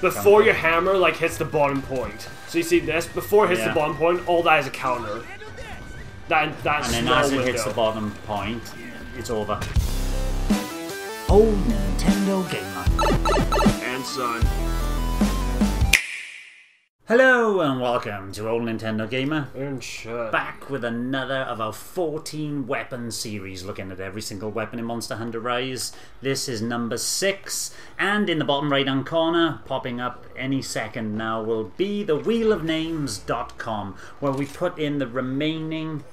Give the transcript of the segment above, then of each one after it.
before your hammer like hits the bottom point. So you see this before it hits the bottom point, all that is a counter. That's and then as it hits the bottom point, it's over. Old Nintendo gamer and son. Hello and welcome to Old Nintendo Gamer. And shit. Back with another of our 14 weapon series, looking at every single weapon in Monster Hunter Rise. This is number 6, and in the bottom right hand corner, popping up any second now, will be the wheelofnames.com, where we put in the remaining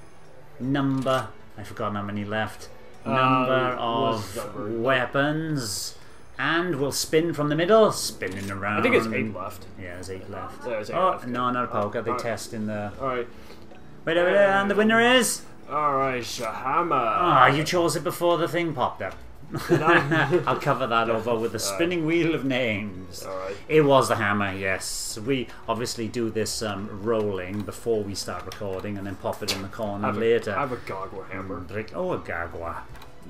number, I've forgotten how many left, number of weapons. And we'll spin from the middle, spinning around. I think it's 8 left. Yeah, there's 8 left. There's 8 left. No, not a poker. They test in the... Alright. Wait, and the winner is... Alright, Hammer. Ah, you chose it before the thing popped up. I'll cover that over with the spinning wheel of names. Alright. It was the hammer, yes. We obviously do this rolling before we start recording and then pop it in the corner later. I have a Gargwa hammer. Oh, a Gargwa.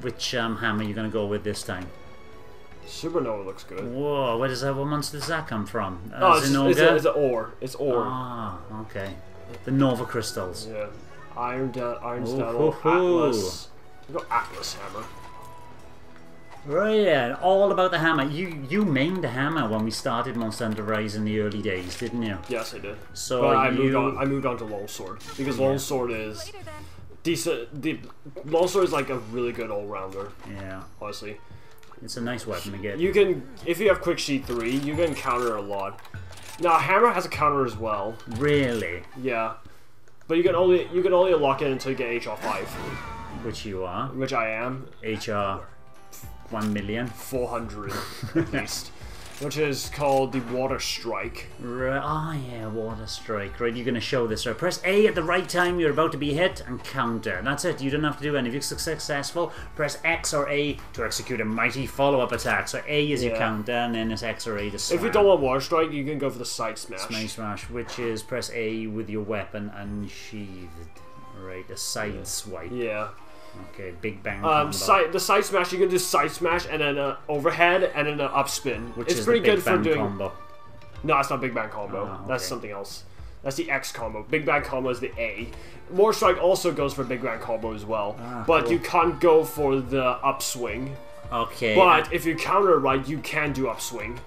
Which hammer are you going to go with this time? Supernova looks good. Whoa, where does that, what monster does that come from? Oh, it's an ore. It's ore. Ah, okay. The Nova crystals. Yeah. Ironstone, Atlas. We've got Atlas hammer. Brilliant. All about the hammer. You made the hammer when we started Monster Hunter Rise in the early days, didn't you? Yes, I did. So but I moved on to longsword because longsword is decent. Longsword is like a really good all-rounder. Yeah. Honestly. It's a nice weapon to get. You can, if you have Quick Sheet 3, you can counter a lot. Now, Hammer has a counter as well. Really? Yeah, but you can only unlock it until you get HR 5. Which you are. Which I am. HR 1,400,000 at least. Which is called the Water Strike. Water Strike. Right, you're going to show this. Right, press A at the right time you're about to be hit and counter. That's it. You don't have to do any. If you're successful, press X or A to execute a mighty follow-up attack. So A is your counter, and then it's X or A to slam. If you don't want Water Strike, you can go for the Side Smash. Side Smash, which is press A with your weapon unsheathed. Right, a side swipe. Yeah. Okay, big bang. The side smash, you can do side smash and then an overhead and then an up spin. Which is pretty good for doing. Combo. No, it's not big bang combo. Oh, okay. That's something else. That's the X combo. Big bang combo is the A. More strike also goes for big bang combo as well, but cool. You can't go for the upswing. Okay. But if you counter right, you can do upswing.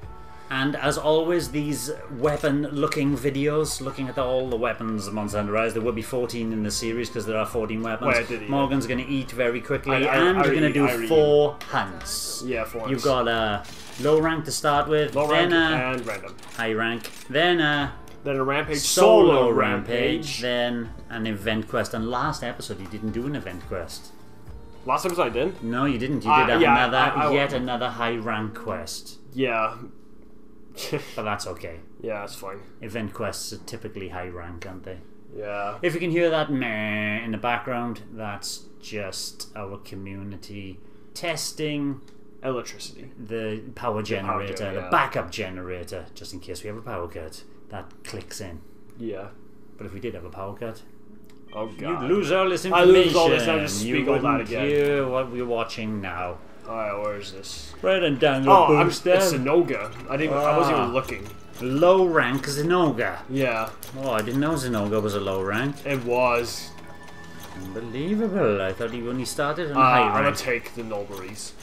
And as always, these weapon-looking videos, looking at all the weapons of Monster Hunter Rise, there will be 14 in the series because there are 14 weapons. Morgan's going to eat very quickly, and we're going to do 4 hunts. Yeah, 4 hunts. You've got a low rank to start with, then a high rank, then a rampage, solo rampage, then an event quest. And last episode, you didn't do an event quest. Last episode I did? No, you didn't. You did yet another high rank quest. Yeah. But that's okay. Yeah, that's fine. Event quests are typically high rank, aren't they? Yeah. If you can hear that meh in the background, that's just our community testing electricity. The power generator, the backup generator, just in case we have a power cut. That clicks in. Yeah. But if we did have a power cut, oh god, you'd lose all this information. I lose all this. I just speak all that again. Hear what we're watching now. Alright, where is this? Right and down the booster. It's Zinogre. I wasn't even looking. Low rank Zinogre. Yeah. Oh, I didn't know Zinogre was a low rank. It was. Unbelievable. I thought he only started on high rank. I'm going to take the Mulberries.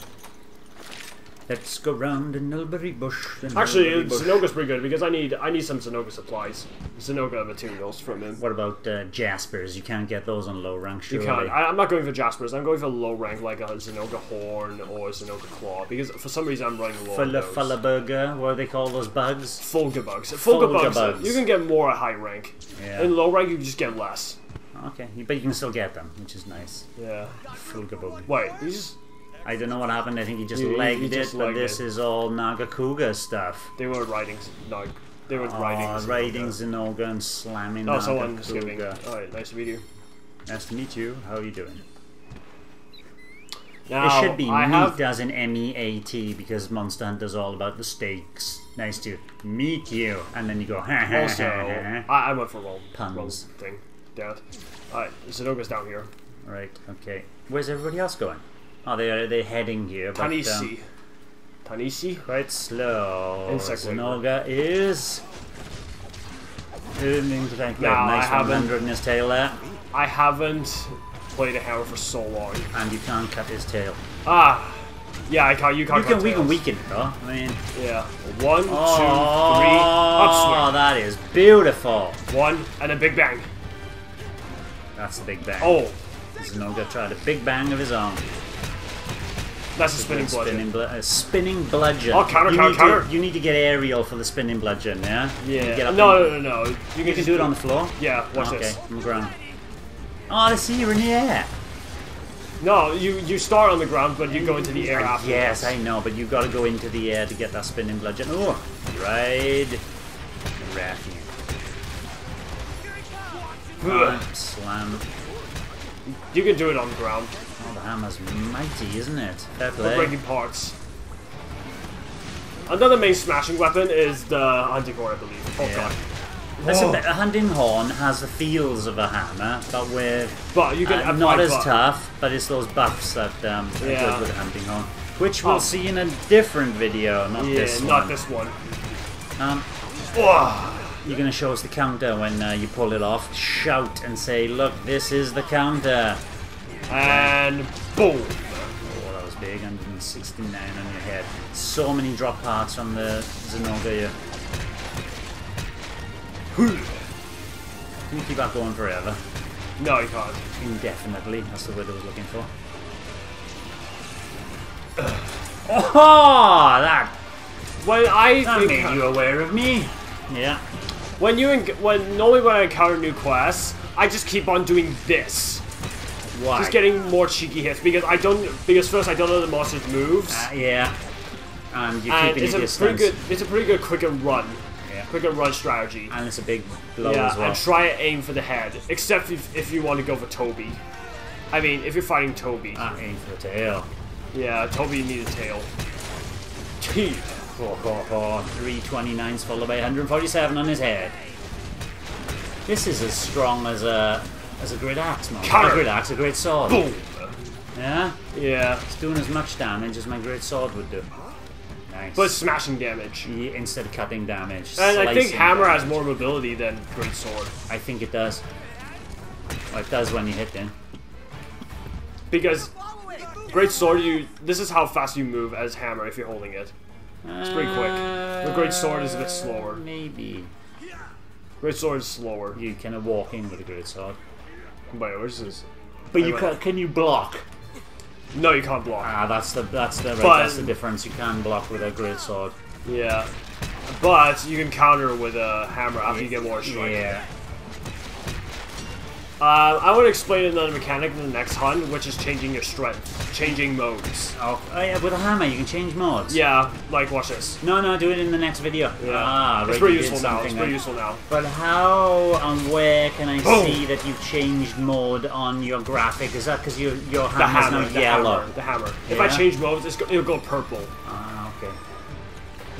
Let's go round the mulberry bush. Actually, Zinogre's pretty good because I need some Zinogre supplies. Zinogre materials from him. What about Jaspers? You can't get those on low rank, surely. You can't. I'm not going for Jaspers. I'm going for low rank like a Zinogre Horn or a Zinogre Claw because for some reason I'm running low on those. Fullaburger, what do they call those bugs? Fulga bugs. Fulga bugs. You can get more at high rank. Yeah. In low rank, you just get less. Okay, but you can still get them, which is nice. Yeah. Fulga bug. Wait, you just... I don't know what happened, I think he just legged it, but this is all Nargacuga stuff. They were riding Zinogre and slamming Nargacuga. Alright, nice to meet you. Nice to meet you, how are you doing? Now, it should be meat as in M-E-A-T, because Monster Hunter's all about the steaks. Nice to meet you, and then you go ha ha. Also, I went for wrong thing. Alright, Zinogre's down here. Alright, okay. Where's everybody else going? Oh, they're heading here. But, Can you see? Tanishi. Quite slow. Zinogre is doing things like that. Nice 100 in his tail there. I haven't played a Hammer for so long. And you can't cut his tail. Ah. Yeah, I can't. You can't. You can weaken it though. I mean. Yeah. 1, 2, 3. Upswing. Oh, that is beautiful. One and a big bang. That's the big bang. Oh. Zinogre tried a big bang of his own. That's a spinning bludgeon. Spinning bludgeon. Oh, counter. You need to get aerial for the spinning bludgeon, yeah? Yeah. Get up no. You can do it on the floor? Yeah, watch this. Okay, on the ground. Oh, I see you're in the air. No, you start on the ground, but you go into the air after. Yes, I know, but you've got to go into the air to get that spinning bludgeon. Oh, right. Rathian. Slam. You can do it on the ground. Oh, the hammer's mighty, isn't it? Fair play. We're breaking parts. Another main smashing weapon is the hunting horn, I believe. Oh, yeah. God. Listen, a hunting horn has the feels of a hammer, but with... But you can not as tough, but it's those buffs that goes with a hunting horn. Which we'll see in a different video, not this one. Yeah, not this one. You're going to show us the counter when you pull it off. Shout and say, look, this is the counter. And boom! Oh, that was big. 169 on your head. So many drop parts on the Zinogre. You can keep that going forever. No, you can't. Indefinitely. That's the word I was looking for. Oh, that! Well, that made you aware of me. Yeah. Normally when I encounter new quests, I just keep on doing this. Why? Just getting more cheeky hits because first I don't know the monster's moves. Yeah. And it's a pretty good quick and run. Yeah. Quick and run strategy. And it's a big blow as well. And try and aim for the head. Except if you want to go for Toby. I mean, if you're fighting Toby. Aim for the tail. Yeah, Toby, you need a tail. 329s followed by 147 on his head. This is as strong as a great axe, man. A great axe, a great sword. Boom. Yeah? Yeah. It's doing as much damage as my great sword would do. Nice. But smashing damage. Yeah, instead of cutting damage. And I think Hammer has more mobility than great sword. I think it does. Well, it does when you hit them. Because great sword, this is how fast you move as Hammer if you're holding it. It's pretty quick. The great sword is a bit slower. Maybe. Great sword is slower. You can walk in with a great sword. But can you block? No, you can't block. Ah, that's the difference. You can block with a great sword. Yeah, but you can counter with a hammer after you get more strength. Yeah. I want to explain another mechanic in the next hunt, which is changing your strength, changing modes. Oh yeah, with a hammer you can change modes. Yeah, like watch this. No, do it in the next video. Yeah, it's pretty useful now. But how and where can I see that you've changed mode on your graphic? Is that because your hammer's now yellow? The hammer. Yeah? If I change modes, it'll go purple. Ah, okay.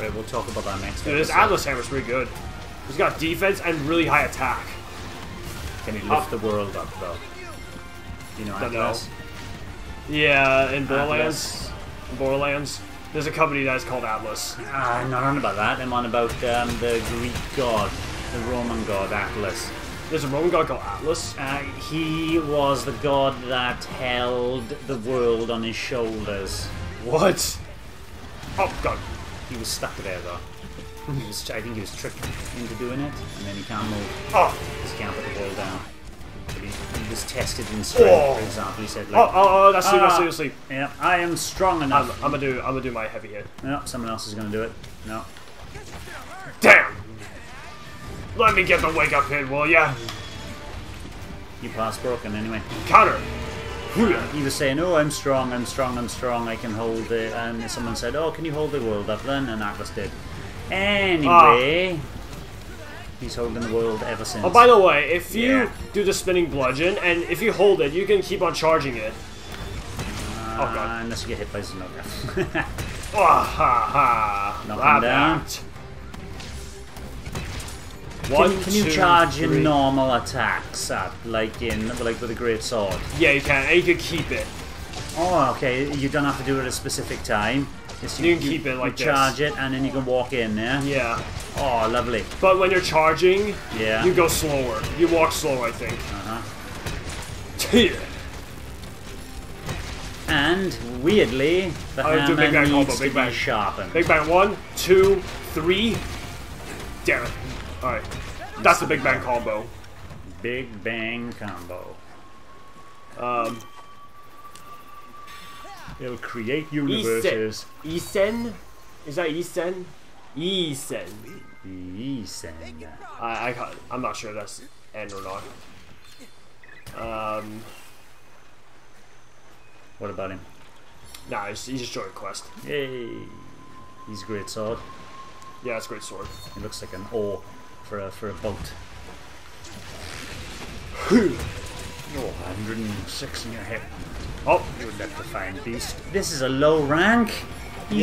Right, we'll talk about that next. This Atlas hammer's pretty good. He's got defense and really high attack. Can he lift the world up, though? You know Atlas? Yeah, in Borderlands. There's a company that's called Atlas. I'm not on about that. I'm on about the Greek god, the Roman god Atlas. There's a Roman god called Atlas? He was the god that held the world on his shoulders. What? Oh, God. He was stuck there, though. I think he was tricked into doing it, and then he can't move. Oh! He can't put the ball down. But he was tested in strength, for example. He said, like, that's sleep. Yeah, I am strong enough. I'm gonna do my heavy hit. No, someone else is gonna do it. No. Damn! Let me get the wake up hit, will ya? You pass broken anyway. Counter! He was saying, oh, I'm strong, I can hold it. And someone said, oh, can you hold the world up then? And Atlas did. Anyway, he's holding the world ever since. Oh, by the way, if you do the spinning bludgeon, and if you hold it, you can keep on charging it. Oh, God. Unless you get hit by Zinogre. Knock him down. Can you charge your normal attacks up, like with a great sword? Yeah, you can, and you can keep it. Oh, okay, you don't have to do it at a specific time. You can keep it like this. You charge it, and then you can walk in, yeah? Yeah. Oh, lovely. But when you're charging, yeah, you go slower. You walk slower, I think. Uh-huh. Yeah. And, weirdly, the hammer needs to be sharpened. Big bang. One, two, three. Damn it. Alright. That's the big bang combo. Big bang combo. It'll create universes. Isen? Is that Isen? Isen. Isen. I'm not sure if that's N or not. What about him? Nah, he's just short quest. Yay. He's a great sword. Yeah, it's a great sword. It looks like an oar for a boat. Oh, 106 in your hip. Oh, you left the fine beast. This is a low rank. He's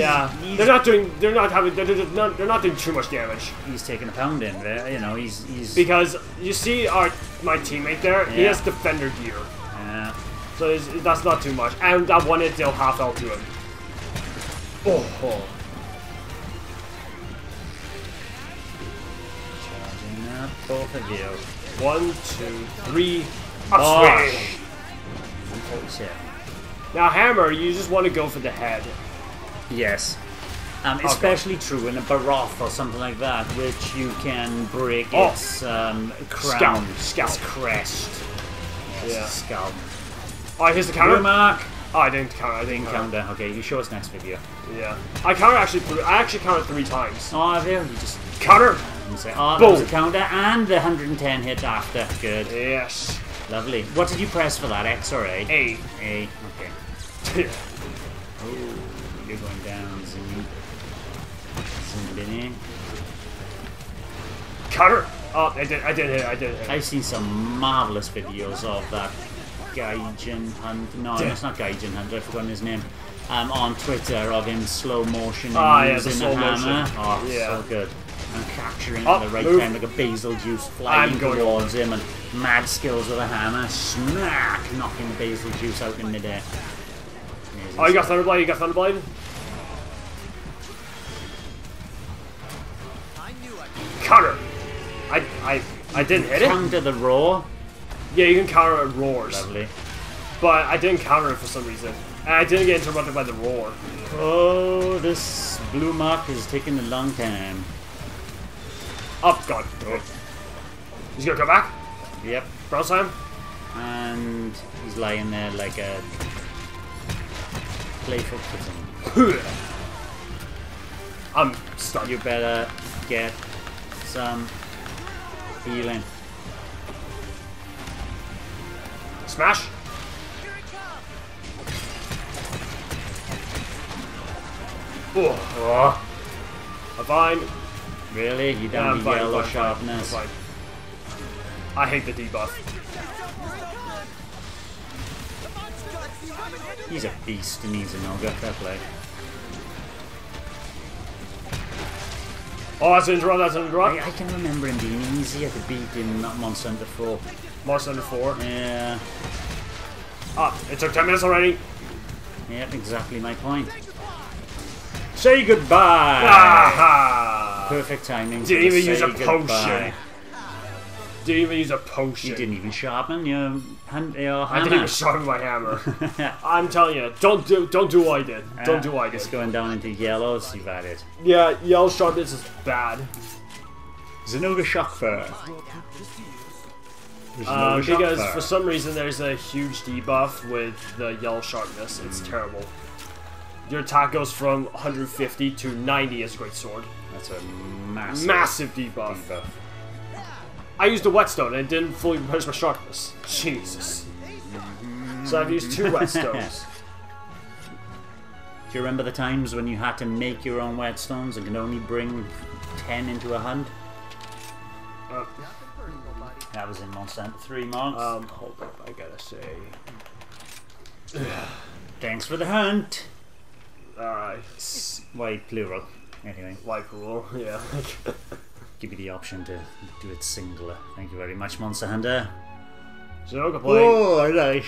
they're not doing too much damage. He's taking a pound in there, you know. He's because you see my teammate there. Yeah. He has defender gear. Yeah. So that's not too much, and that one is still half health to him. Oh. Charging up both of you. 1, 2, 3. Upswing. 147. Now, Hammer, you just want to go for the head. Yes. Especially true in a Baroth or something like that, which you can break its crown. Scalp. Its crest. Yes, yeah. Scalp. Oh, here's the counter. Mark. Oh, I didn't counter. I didn't counter. Okay, you show us next video. Yeah. I actually countered 3 times. Oh, there. You just counter. And say, oh, there's a counter and the 110 hit after. Good. Yes. Lovely. What did you press for that? X or A? A. A. Okay. Oh, you're going down, Zimmy. Zimbini. Cutter! Oh, I did hit. I've seen some marvelous videos of that Gaijin Hunter. No, it's not Gaijin Hunter, I've forgotten his name. On Twitter of him slow motion using a hammer. Oh, yeah. So good. And capturing at the right time like a basil juice flying towards him and mad skills with a hammer. Smack! Knocking the basil juice out in midair. Oh, you got Thunderblade, you got Thunderblade? Counter! I didn't hit it. Counter the roar? Yeah, you can counter it roars. Lovely. But I didn't counter it for some reason. And I didn't get interrupted by the roar. Oh, this blue mark is taking a long time. Up, God. He's gonna come back? Yep. Brown time. And he's lying there like a playful kitten. I'm stunned. You better get some healing. Smash. Oh. A vine. Really? You don't need yellow sharpness. I hate the debuff. He's a beast and he's a Zinogre. Fair play. Oh, that's an interrupt, that's an interrupt. I can remember him being easier to beat in Monster Hunter 4. Monster Hunter 4? Yeah. Ah, it took 10 minutes already. Yep, exactly my point. Say goodbye! Ah-ha. Perfect timing. Didn't even use a potion. Didn't even use a potion. You didn't even sharpen your hammer. I didn't even sharpen my hammer. I'm telling you, don't do what I did. Don't do what I did. It's going down into yellows. You've had it. Yeah, yellow sharpness is bad. Zinogre shock fur. Because for some reason there's a huge debuff with the yellow sharpness. It's terrible. Your attack goes from 150 to 90 as a great sword. That's a massive debuff. I used a whetstone and it didn't fully replace my sharpness. Jesus. So I've used 2 whetstones. Do you remember the times when you had to make your own whetstones and could only bring 10 into a hunt? That was in Monster Hunter 3, Marks. Hold up, I gotta say. Thanks for the hunt. Alright. Why plural? Anyway. Why plural? Yeah. Give me the option to do it singular. Thank you very much, Monster Hunter. Zinogre play. Oh, nice.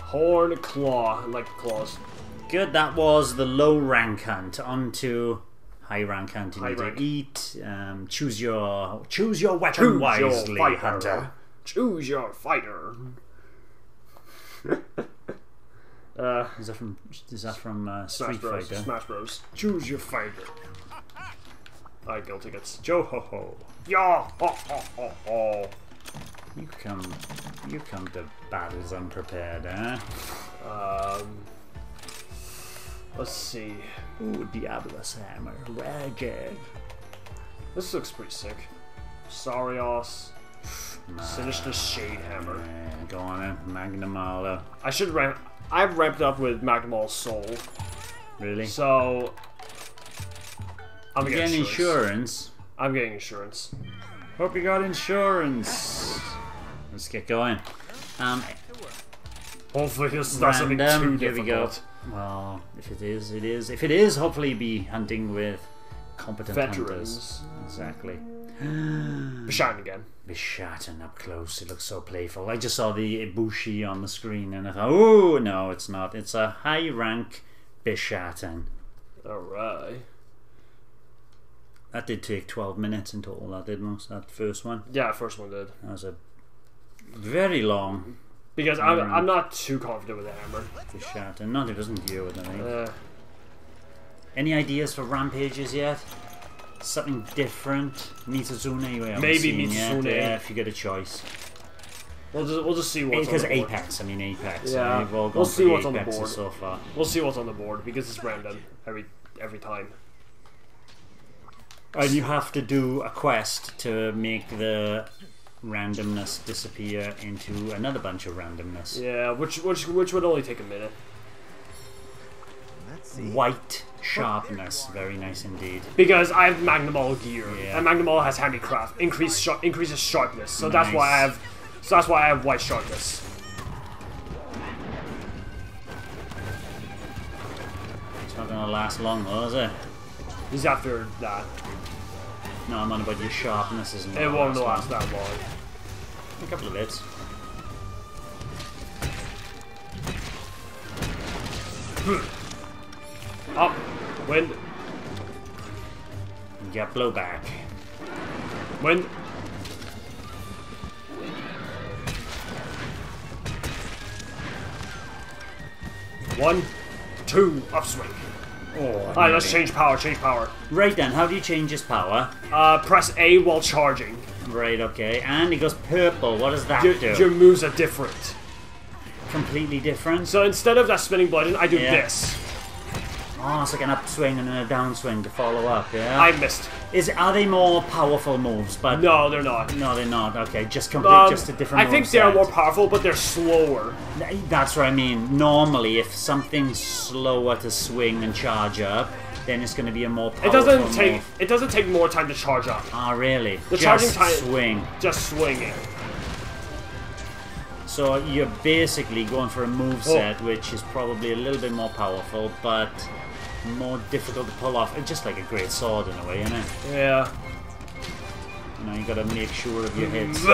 Horn, claw. I like the claws. Good, that was the low rank hunt. On to high rank hunt. You need to eat. Choose your weapon wisely, Hunter. Choose your fighter. Is that from Street Fighter? Smash Bros. Choose your fighter. I go tickets. Yo ho ho. Yo ho ho ho ho. You come to battles unprepared, eh? Let's see. Ooh, Diablos Hammer. Wagon. This looks pretty sick. Sarios. Sinister Shade Hammer. Yeah, go on in. Magnamalo. I should ramp. I've ramped up with Magnamalo's soul. Really? So. I'm getting insurance. I'm getting insurance. Hope you got insurance. Let's get going. Hopefully this is not something too difficult. Well, if it is, it is. If it is, hopefully be hunting with competent veterans. Hunters. Exactly. Bishaten again. Bishaten up close. It looks so playful. I just saw the Ibushi on the screen and I thought, oh no, it's not. It's a high rank Bishaten. All right. That did take 12 minutes in total, that didn't it? That first one? Yeah, first one did. That was a very long. Because I'm not too confident with the hammer. Bishaten. Not if it doesn't deal with anything. Any ideas for rampages yet? Something different? Mizutsune? Maybe Mizutsune. Yeah, if you get a choice. We'll just see what's on the board. Because Apex, I mean Apex. Yeah. I mean, we'll see what's on the board so far. We'll see what's on the board because it's random every time. And you have to do a quest to make the randomness disappear into another bunch of randomness. Yeah, which would only take a minute. White sharpness, very nice indeed. Because I have Magnamalo gear, and Magnamalo has handicraft, increases sharpness. So nice. that's why I have white sharpness. It's not gonna last long, though, is it? He's after that. No, I'm on about your sharpness, isn't it? It won't last that long. A couple of bits. Up, wind. Get blowback. Wind. One, two, upswing. Oh, alright, let's change power, Right then, how do you change his power? Press A while charging. Right, okay. And he goes purple, what does that do? Your moves are different. Completely different? So instead of that spinning bludgeon, I do this. Oh, it's like an upswing and then a downswing to follow up, yeah? I missed. Are they more powerful moves? But no, they're not. No, they're not. Okay, just a different. I think they are more powerful, but they're slower. That's what I mean. Normally, if something's slower to swing and charge up, then it's going to be a more powerful move. It doesn't take more time to charge up. Ah, really? The charging time. Just swing it. So you're basically going for a moveset which is probably a little bit more powerful, but more difficult to pull off. It's just like a great sword in a way, isn't it? Yeah. You know, you gotta make sure of your hits.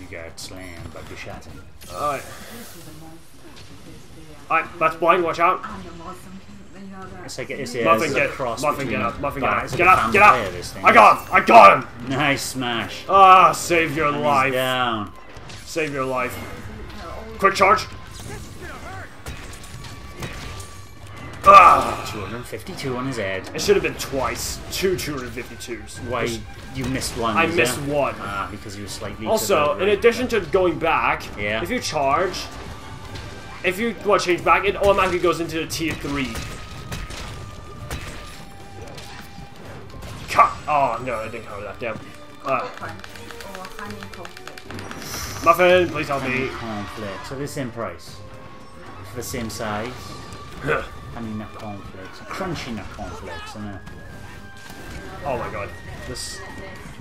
You get slammed by Bishaten. Alright. Alright, that's blind, watch out. It's like Muffin, get across. Muffin, get up. Muffin, get up. Get up, get up. I got him. Nice smash. Ah, save your life. He's down. Save your life. Quick charge. 252 on his head. It should have been twice. Two 252s. Why? You missed one. I missed one. Ah, because you were slightly. Also, in addition to going back, if you charge, if you want to change back, it automatically goes into the tier 3. Cut! Oh no, I didn't cover that. Damn. Muffin, please help me. So they're the same price, for the same size. Honey nut cornflakes, crunchy nut cornflakes, isn't it? Oh my god,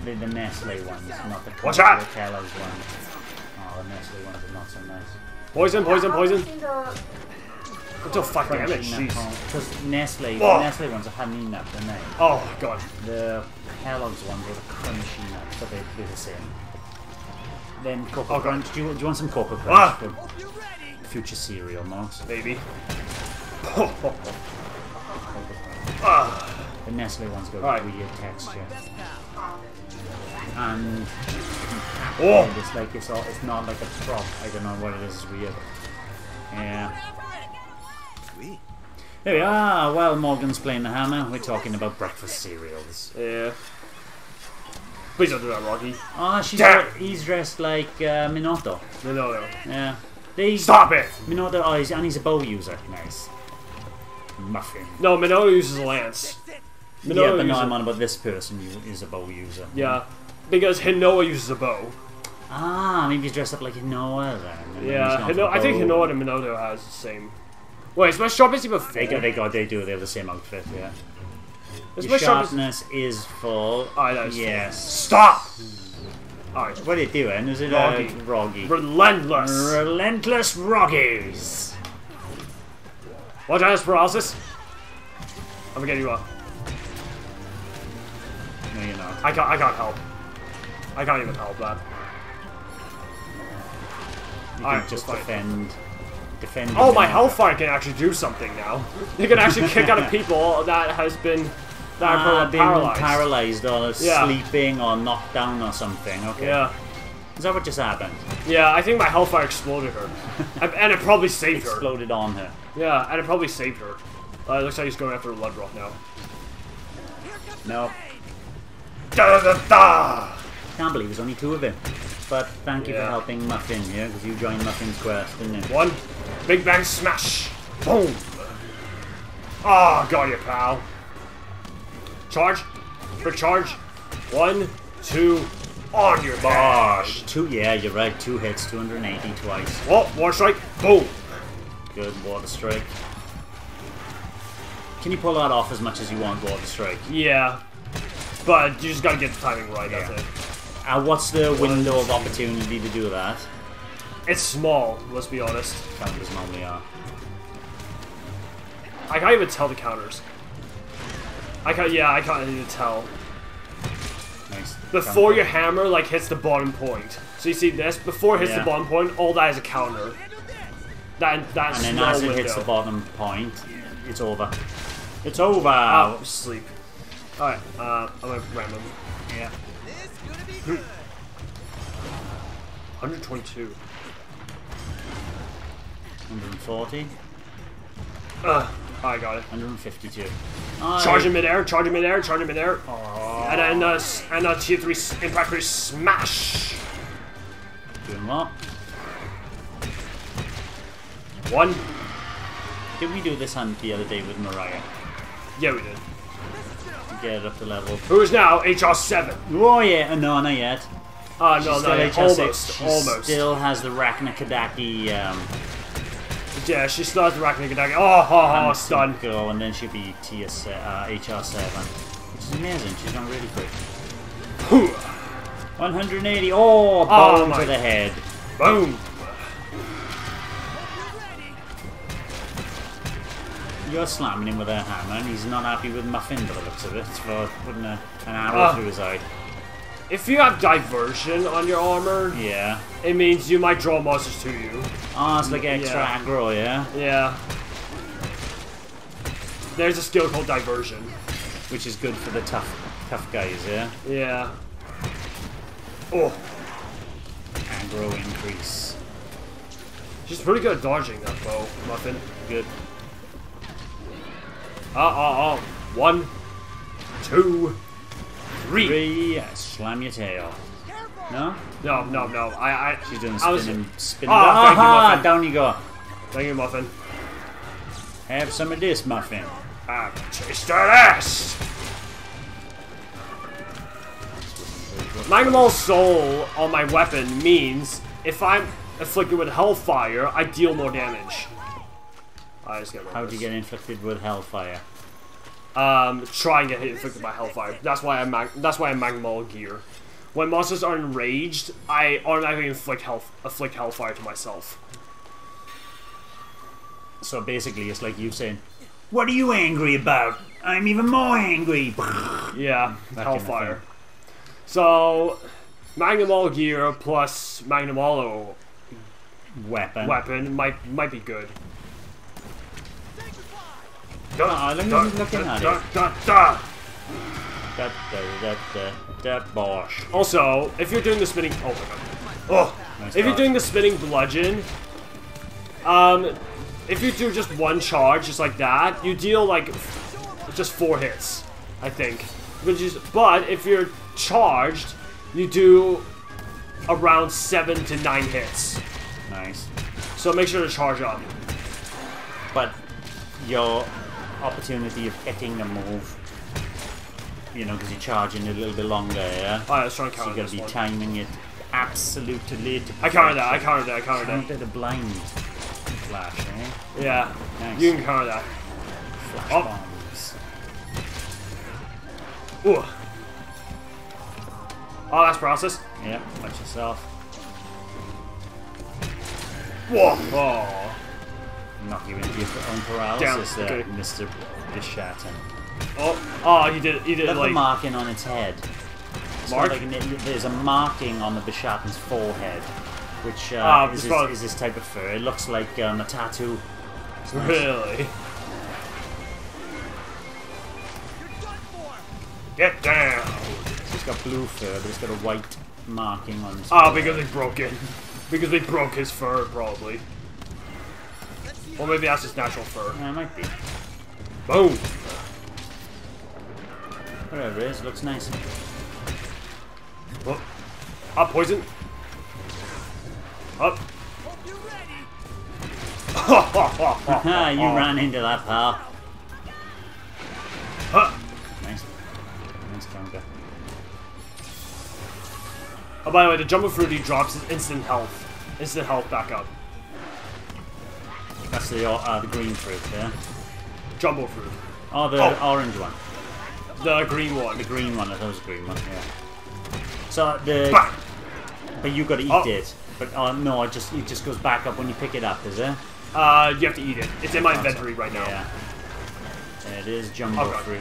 they're the Nestle ones, not the Kellogg's ones. Oh, the Nestle ones are not so nice. Poison, poison, poison! What the fuck damage? Jeez. Because Nestle ones are honey nut, aren't they? Oh god. The Kellogg's ones are the crunchy nuts, but they're the same. Then Cocoa Crunch. Do you want some Cocoa Crunch? future cereal marks, baby. The Nestle ones go right. Weird texture. And oh! It's like it's all, it's not like a prop. I don't know what it is. It's weird. Yeah. Sweet. There we are. While Morgan's playing the hammer, we're talking about breakfast cereals. Yeah. Please don't do that, Rocky. Ah, oh, he's dressed like Minato. Minato. Yeah. Stop it! Minato, oh, and he's a bow user. Nice. Muffin. No, Minato uses a lance. Minato yeah, but no, I'm on about this person is a bow user. Yeah. Because Hinoa uses a bow. Ah, maybe he's dressed up like Hinoa then. Yeah, I think Hinoa and Minato has the same. Wait, is my sharpness even full? They do, they have the same outfit, yeah. Your sharpness is full. Oh, no, yes. Stop! Alright. What are you doing? Is it Roggy? Roggy. Relentless! Relentless Roggies! Watch out, paralysis! I forget you are. No, you're not. I can't help. I can't even help that. You can just defend. Oh, my Hellfire can actually do something now. They can actually kick out of people that has been paralyzed or yeah. Sleeping or knocked down or something. Okay. Yeah. Is that what just happened? Yeah, I think my Hellfire exploded her, and it probably saved her. Exploded on her. Yeah, and it probably saved her. It looks like he's going after a Ludroth now. No. Da da da da! Can't believe there's only two of him. But thank you for helping Muffin, yeah? Because you joined Muffin's quest, didn't you? One. Big bang smash. Boom. Ah, oh, got you, pal. Charge. Quick charge. One, two, on your bosh. Two, yeah, you're right. Two hits, 280 twice. Oh, water strike. Boom. Good water strike. Can you pull that off as much as you want, water strike? Yeah. But you just gotta get the timing right, yeah. That's it. What's the window of opportunity to do that? It's small, let's be honest. Counters normally are. I can't even tell the counters. I can't even tell. Nice. Before your hammer like hits the bottom point. So you see this, before it hits the bottom point, all that is a counter. That's and then as it hits the bottom point, it's over. It's over! Oh, sleep. Alright, I'm gonna ram him. Yeah. 122. 140. I got it. 152. Oh. Charge him midair, charge him midair, charge him midair. Oh. And then tier 3 impact crit smash. Doing what? One. Did we do this hunt the other day with Mariah? Yeah, we did. Get it up to level. Who is now HR7? Oh yeah, no, not yet. No, not yet. Almost. Still has the Arachnakadaki. Yeah, she still has the Arachnakadaki. Oh, stun. Go, and then she'll be HR7, which is amazing. She's gone really quick. 180. Oh, bomb to the head. Boom. You're slamming him with a hammer, and he's not happy with Muffin by the looks of it for putting an arrow through his eye. If you have diversion on your armor, yeah, it means you might draw monsters to you. Ah, it's like extra aggro, yeah? Yeah. There's a skill called diversion. Which is good for the tough guys, yeah? Yeah. Oh. Aggro increase. She's pretty good at dodging that bow, Muffin. Good. One, two, three. Slam your tail. No? No. She's doing spin. Aha! Down you go. Thank you, Muffin. Have some of this, Muffin. I'll taste that ass! Magnamalo's soul on my weapon means if I'm afflicted with Hellfire, I deal more damage. How do you get inflicted with Hellfire? Try and get inflicted by Hellfire. That's why I'm Magnamalo gear. When monsters are enraged, I automatically afflict Hellfire to myself. So basically, it's like you saying, "What are you angry about? I'm even more angry." Yeah, Hellfire. So, Magnamalo gear plus Magnamalo weapon might be good. That bosh. Also, if you're doing the spinning, oh my god, if you're doing the spinning bludgeon, if you do just one charge, just like that, you deal like just 4 hits, I think. But if you're charged, you do around 7 to 9 hits. Nice. So make sure to charge up. But your opportunity of hitting the move, you know, because you're charging a little bit longer, yeah? Alright, let's try and counter this. So you gotta be timing it absolutely to I countered that. Counter the blind flash, eh? Yeah. Nice. You can counter that. Flash bombs. Ooh. Oh, that's process. Yeah, watch yourself. Whoa! Oh. Knock you into your own paralysis there, okay. Mr. Bishaten. Oh, oh, he did like... the marking on its head. It's like there's a marking on the Bishaten's forehead, which is this type of fur. It looks like a tattoo. It's nice. Really? Get down! So it's got blue fur, but it's got a white marking on its forehead. Because they broke it. Because they broke his fur, probably. Or maybe that's his natural fur. Yeah, it might be. Boom! Whatever it is, looks nice. Oh. Up, poison. Up. You ran into that, pal. Nice. Nice counter. Oh, by the way, the Jumbo Fruity drops his instant health. Instant health back up. That's the green fruit, yeah? Jumbo Fruit. Oh, the orange one. The green one. The green one. I thought it was a green one. Yeah. So the. Bah! But you got to eat it. But no, it just goes back up when you pick it up, is it? You have to eat it. It's in my inventory right now. Yeah. And it is jumbo fruit.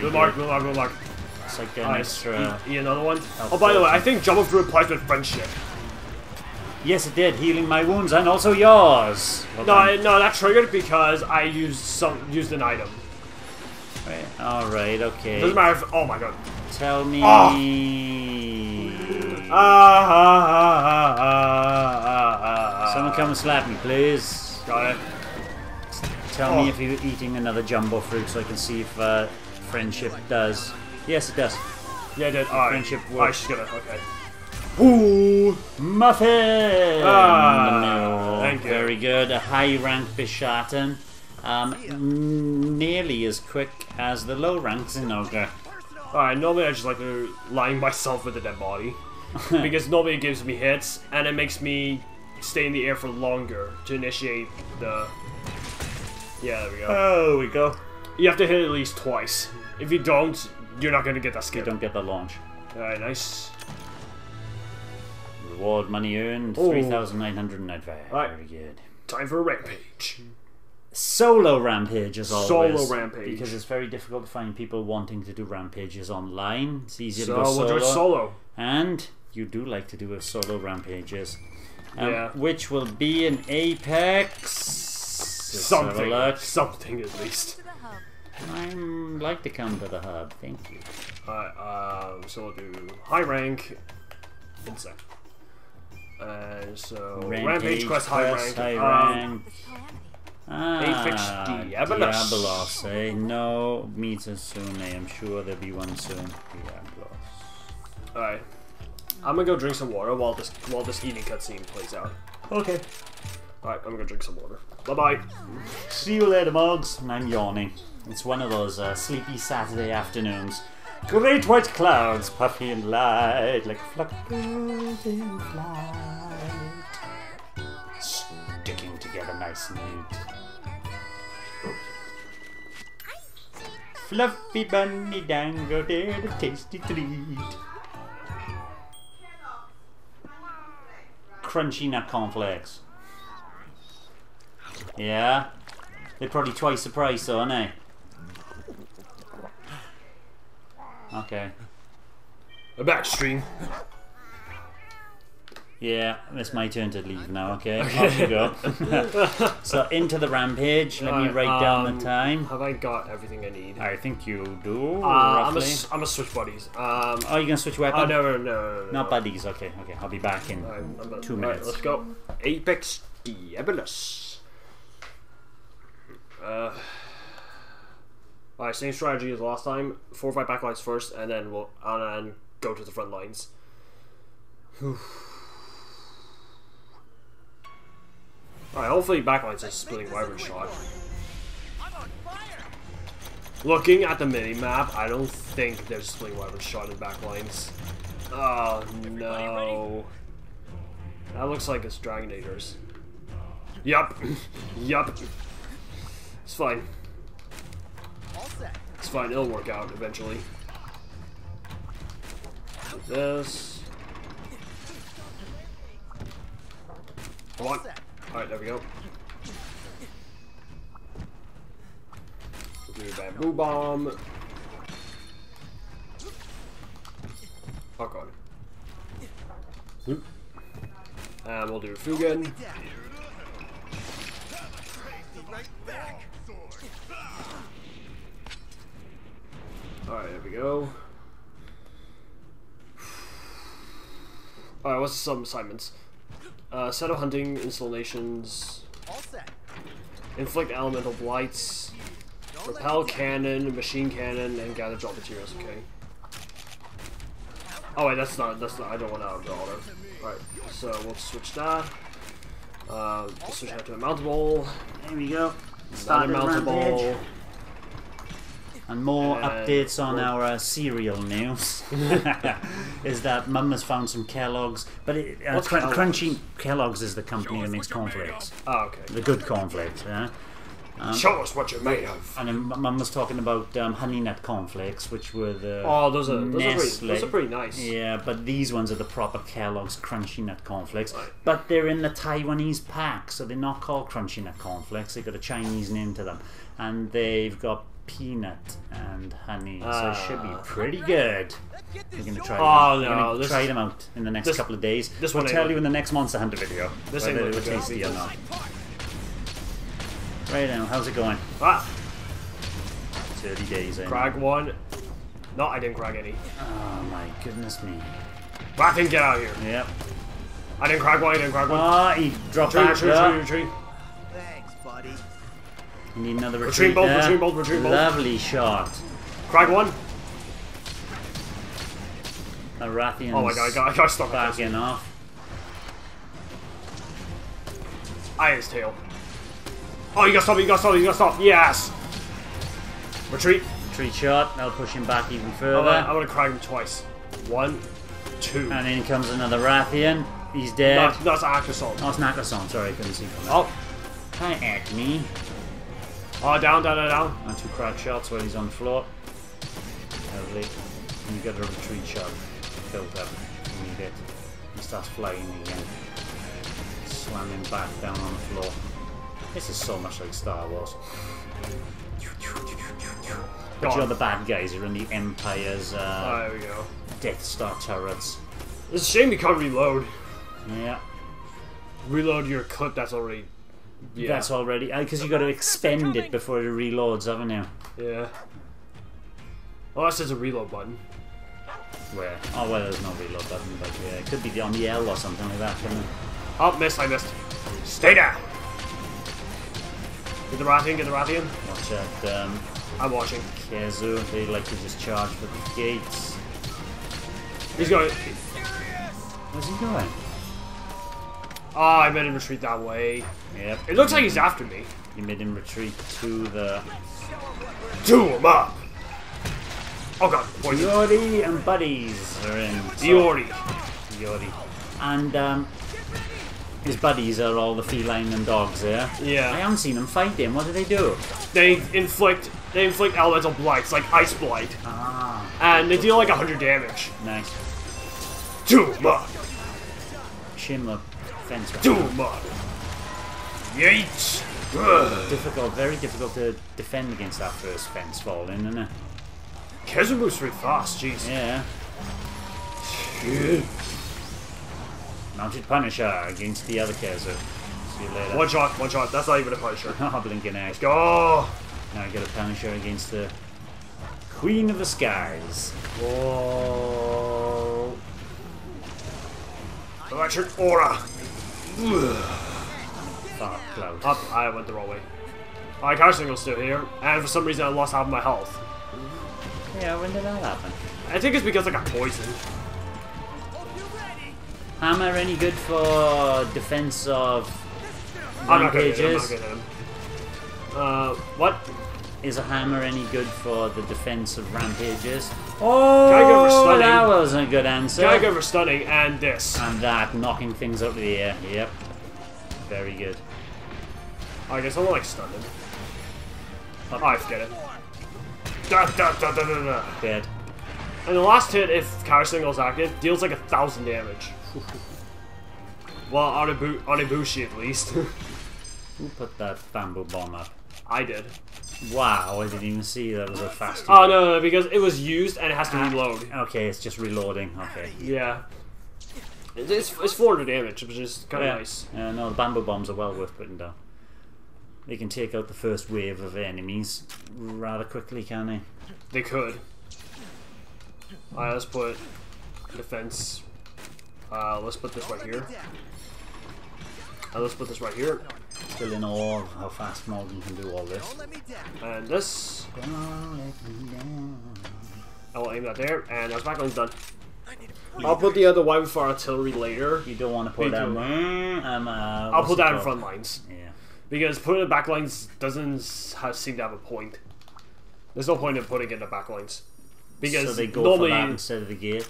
Good mark. It's like an extra. Eat another one. Oh, by the way, I think jumbo fruit applies with friendship. Yes, it did, healing my wounds and also yours. Well no, that triggered because I used an item. Alright, okay. Doesn't matter if. Oh my god. Tell me. Someone come and slap me, please. Got it. Tell me if you're eating another jumbo fruit so I can see if friendship does. Yes, it does. Yeah, it did. Alright. Friendship works. Alright, she's gonna. Okay. Ooh! Muffin! Ah, thank you. Very good. A high rank Bishaten. Nearly as quick as the low rank Zinogre. Alright, normally I just like lying myself with a dead body. Because normally it gives me hits, and it makes me stay in the air for longer to initiate the... Yeah, there we go. Oh, there we go. You have to hit at least twice. If you don't, you're not going to get that skip. You don't get the launch. Alright, nice. Reward money earned, 3,995. Right. Very good. Time for a rampage. Solo rampage as always. Solo rampage. Because it's very difficult to find people wanting to do rampages online. It's easier to go solo. We'll do it solo. And you do like to do a solo rampages. Yeah. Which will be an Apex. Something at least. I like to come to the hub, thank you. So we'll do high rank. Insect. So rampage quest high rank. Diablos, eh? No, Mizutsune, I'm sure there'll be one soon. Diablos. Alright. I'm gonna go drink some water while this eating cutscene plays out. Okay. Alright, I'm gonna drink some water. Bye-bye. See you later, Mugs. And I'm yawning. It's one of those sleepy Saturday afternoons. Great white clouds, puffy and light, like flutters in flight, sticking together nice and neat. Fluffy bunny dango did a tasty treat. Crunchy nut cornflakes. Yeah, they're probably twice the price, aren't they? Okay. A back stream. Yeah, it's my turn to leave now, okay? Off you go. So, into the rampage. Let me write down the time. Have I got everything I need? I think you do, roughly. I'm going to switch buddies. Oh, you're going to switch weapons? Oh, no. Not buddies, okay. I'll be back in 2 minutes. Right, let's go. Apex Diablos. Alright, same strategy as last time. 4 or 5 backlines first, and then we'll and go to the front lines. Whew. Alright, hopefully backline's just splitting wyvern shot. Looking at the mini-map, I don't think there's splitting wyvern shot in backlines. Oh no. That looks like it's Dragonators. Yup. Yup. It's fine. It's fine, it'll work out eventually. Like this. Come on. Alright, there we go. We'll do a bamboo bomb. Oh god. And we'll do a Fugan. Alright, there we go. Alright, what's some assignments? Set of hunting, installations, inflict elemental blights, repel cannon, machine cannon, and gather job materials. Okay. Oh wait, that's not. I don't want that out of the order. All right, so we'll switch that. We'll switch that to a mountable. There we go. Another mountable. And more updates on our cereal news is that Mum has found some Kellogg's, but it, Crunchy Kellogg's is the company that makes cornflakes. Oh, okay. The good cornflakes, yeah. Show us what you're made of. And then Mum was talking about honey nut cornflakes, which were the those are pretty nice. Yeah, but these ones are the proper Kellogg's crunchy nut cornflakes. Right. But they're in the Taiwanese pack, so they're not called crunchy nut cornflakes. They've got a Chinese name to them, and they've got peanut and honey, so it should be pretty good. We're gonna try them out in the next couple of days. This we'll tell you in the next Monster Hunter video whether it was tasty or not. Right now, how's it going? Ah! 30 days in. Crag one. No, I didn't crag any. Oh my goodness me. Rathian, get out of here. Yep. I didn't crag one, Ah, he dropped that. Retreat. Thanks, buddy. You need another retreat. Retreat bolt. Lovely shot. Crag one. The Rathian's I got stuck backing off. Eye his tail. Oh, you gotta stop. Yes! Retreat. Retreat shot. That'll push him back even further. I'm gonna crag him twice. 1, 2. And in comes another Rathian. He's dead. That's Aknosom. Oh, it's Aknosom. Sorry, I couldn't see from that. Oh. Hi, Acme. Oh, down. And 2 crag shots while he's on the floor. Lovely. And you got a retreat shot. Built up. You need it. He starts flying again. Slamming back down on the floor. This is so much like Star Wars. But you're the bad guys. You're in the Empire's there we go. Death Star turrets. It's a shame you can't reload. Yeah. Reload your clip that's already... Yeah. That's already... Because you got to expend it before it reloads, haven't you? Yeah. Unless there's a reload button. Where? Oh, well, there's no reload button, but yeah. It could be on the L or something like that, couldn't it? Oh, I missed. Stay down! Get the Rathian. Watch out. I'm watching. Khezu, they like to just charge for the gates. He's going. Where's he going? Ah, I made him retreat that way. Yep. It looks like he's after me. You made him retreat to the... Do him up! Oh god. Yori and buddies are in. Yori. And, his buddies are all the feline and dogs there. Yeah. I haven't seen them fighting. What do they do? They inflict elemental blights, like ice blight. Ah. And they deal like 100 damage. Nice. Doom up! Shimmer fence. Doom up! Yeet! Difficult, very difficult to defend against that first fence falling, isn't it? Khezu moves very fast, jeez. Yeah. Mounted Punisher against the other Khezu. See you later. One shot, one shot. That's not even a Punisher. Oh, blinking ass. Let's go! Now I got a Punisher against the Queen of the Skies. Whoa! Electric Aura! Fuck, close. Up, I went the wrong way. My car signal's still here, and for some reason I lost half of my health. Yeah, when did that happen? I think it's because I got poisoned. Hammer any good for defense of rampages? What? Is a hammer any good for the defense of rampages? Oh, that was a good answer. Gotta go for stunning and this. And that, knocking things up in the air. Yep. Very good. I guess I like stunning. Oh, I forget it. Da, da, da, da, da, da. Dead. And the last hit, if car single's active, deals like 1,000 damage. Well, on Ibushi at least. Who put that bamboo bomb up? I did. Wow, I didn't even see that was a fast. Oh no, no, because it was used and it has to reload. Okay, it's just reloading. Okay. Yeah. It's 400 damage, which is kind of nice. Yeah, no, the bamboo bombs are well worth putting down. They can take out the first wave of enemies rather quickly, can they? They could. Alright, let's put defense. Let's put this right here. Let's put this right here. Still in awe of how fast Morgan can do all this. And this. I will aim that there, and that's back on done. I'll put the other weapon for artillery later. You don't want to put that. I'll put that in front lines. Yeah. Because putting it in the back lines doesn't seem to have a point. There's no point in putting it in the back lines. Because so they go normally, for that instead of the gate.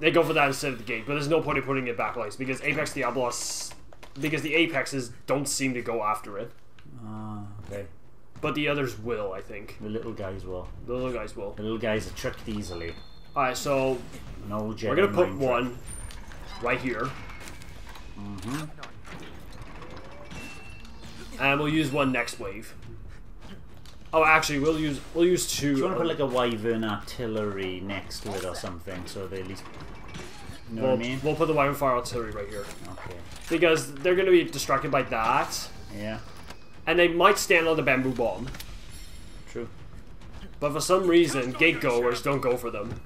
They go for that instead of the gate, but there's no point in putting it back lines because Apex Diablos, because the Apexes don't seem to go after it. Ah, okay. But the others will, I think. The little guys will. The little guys will. The little guys are tricked easily. Alright, so no Jedi we're gonna put one right here. Mm-hmm. And we'll use one next wave. Oh, actually, we'll use two. Do you want to put like a wyvern artillery next to it or something, so they at least know what I mean? We'll put the wyvern fire artillery right here. Okay. Because they're going to be distracted by that. Yeah. And they might stand on the bamboo bomb. True. But for some reason, gate goers don't go for them.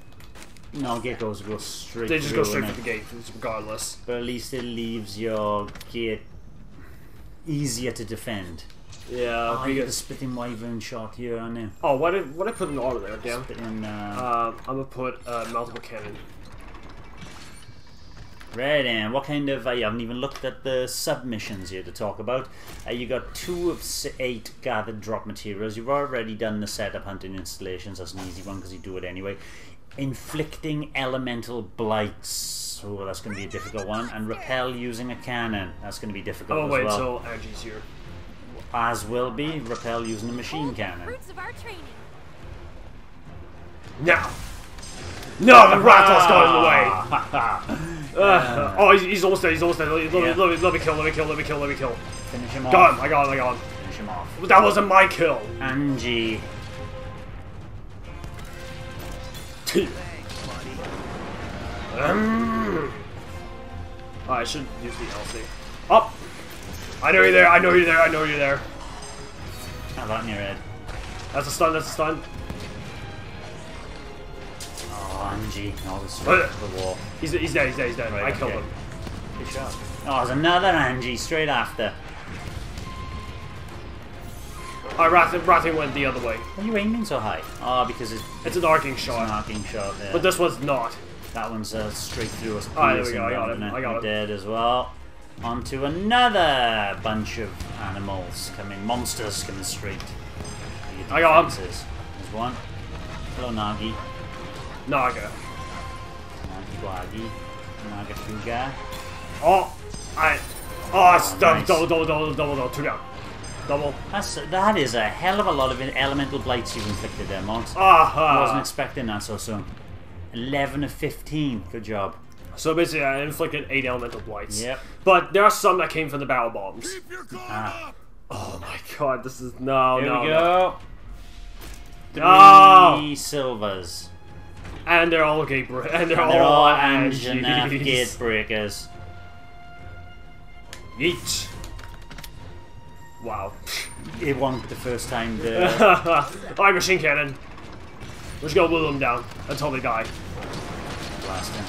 No, gate goers go straight. They just go straight for the gate, regardless. But at least it leaves your gate easier to defend. Yeah, oh, I got a spitting wyvern shot here, I know. Oh, what did I put an auto there? Damn. Spitting, I'm gonna put multiple cannon. Right, and what kind of? I haven't even looked at the submissions here to talk about. You got 2 of 8 gathered drop materials. You've already done the setup hunting installations. That's an easy one because you do it anyway. Inflicting elemental blights. Oh, that's gonna be a difficult one. And repel using a cannon. That's gonna be difficult. Oh wait, as well. So Angie's here. As will be repel using a machine cannon. Now, no, the Rathalos got in the way. Oh, he's almost dead. He's almost dead. Let me kill. Finish him off. Got him. I got him. Finish him off. That wasn't my kill. Angie. Oh, I should use the LC. Up. I know you're there. How about near head? That's a stun. Oh, Angie. Oh, this the wall. He's dead. Right, I killed him. Good shot. Oh, there's another Angie straight after. Alright, Rathian went the other way. Why are you aiming so high? Ah, oh, because it's an arcing shot. It's an arcing shot, yeah. But this one's not. That one's straight through us. Alright, there we go. I got him. Dead as well. Onto another bunch of animals coming, monsters coming straight. I got him. There's one. Hello, Nagi. Naga. Nagi. Nargacuga. Oh, it's nice. double, 2 down. Double. That is a hell of a lot of elemental blights you've inflicted there, Mons. I wasn't expecting that so soon. 11 of 15. Good job. So basically, I inflicted 8 elemental blights. Yep. But there are some that came from the barrel bombs. Oh my god, this is no. Here we go. No. 3 silvers. And they're all gatebreakers. And they're all Anjanath gatebreakers. Yeet. Wow. It wasn't the first time the... Alright, machine cannon. We're just gonna wheel them down until they die. Blast him.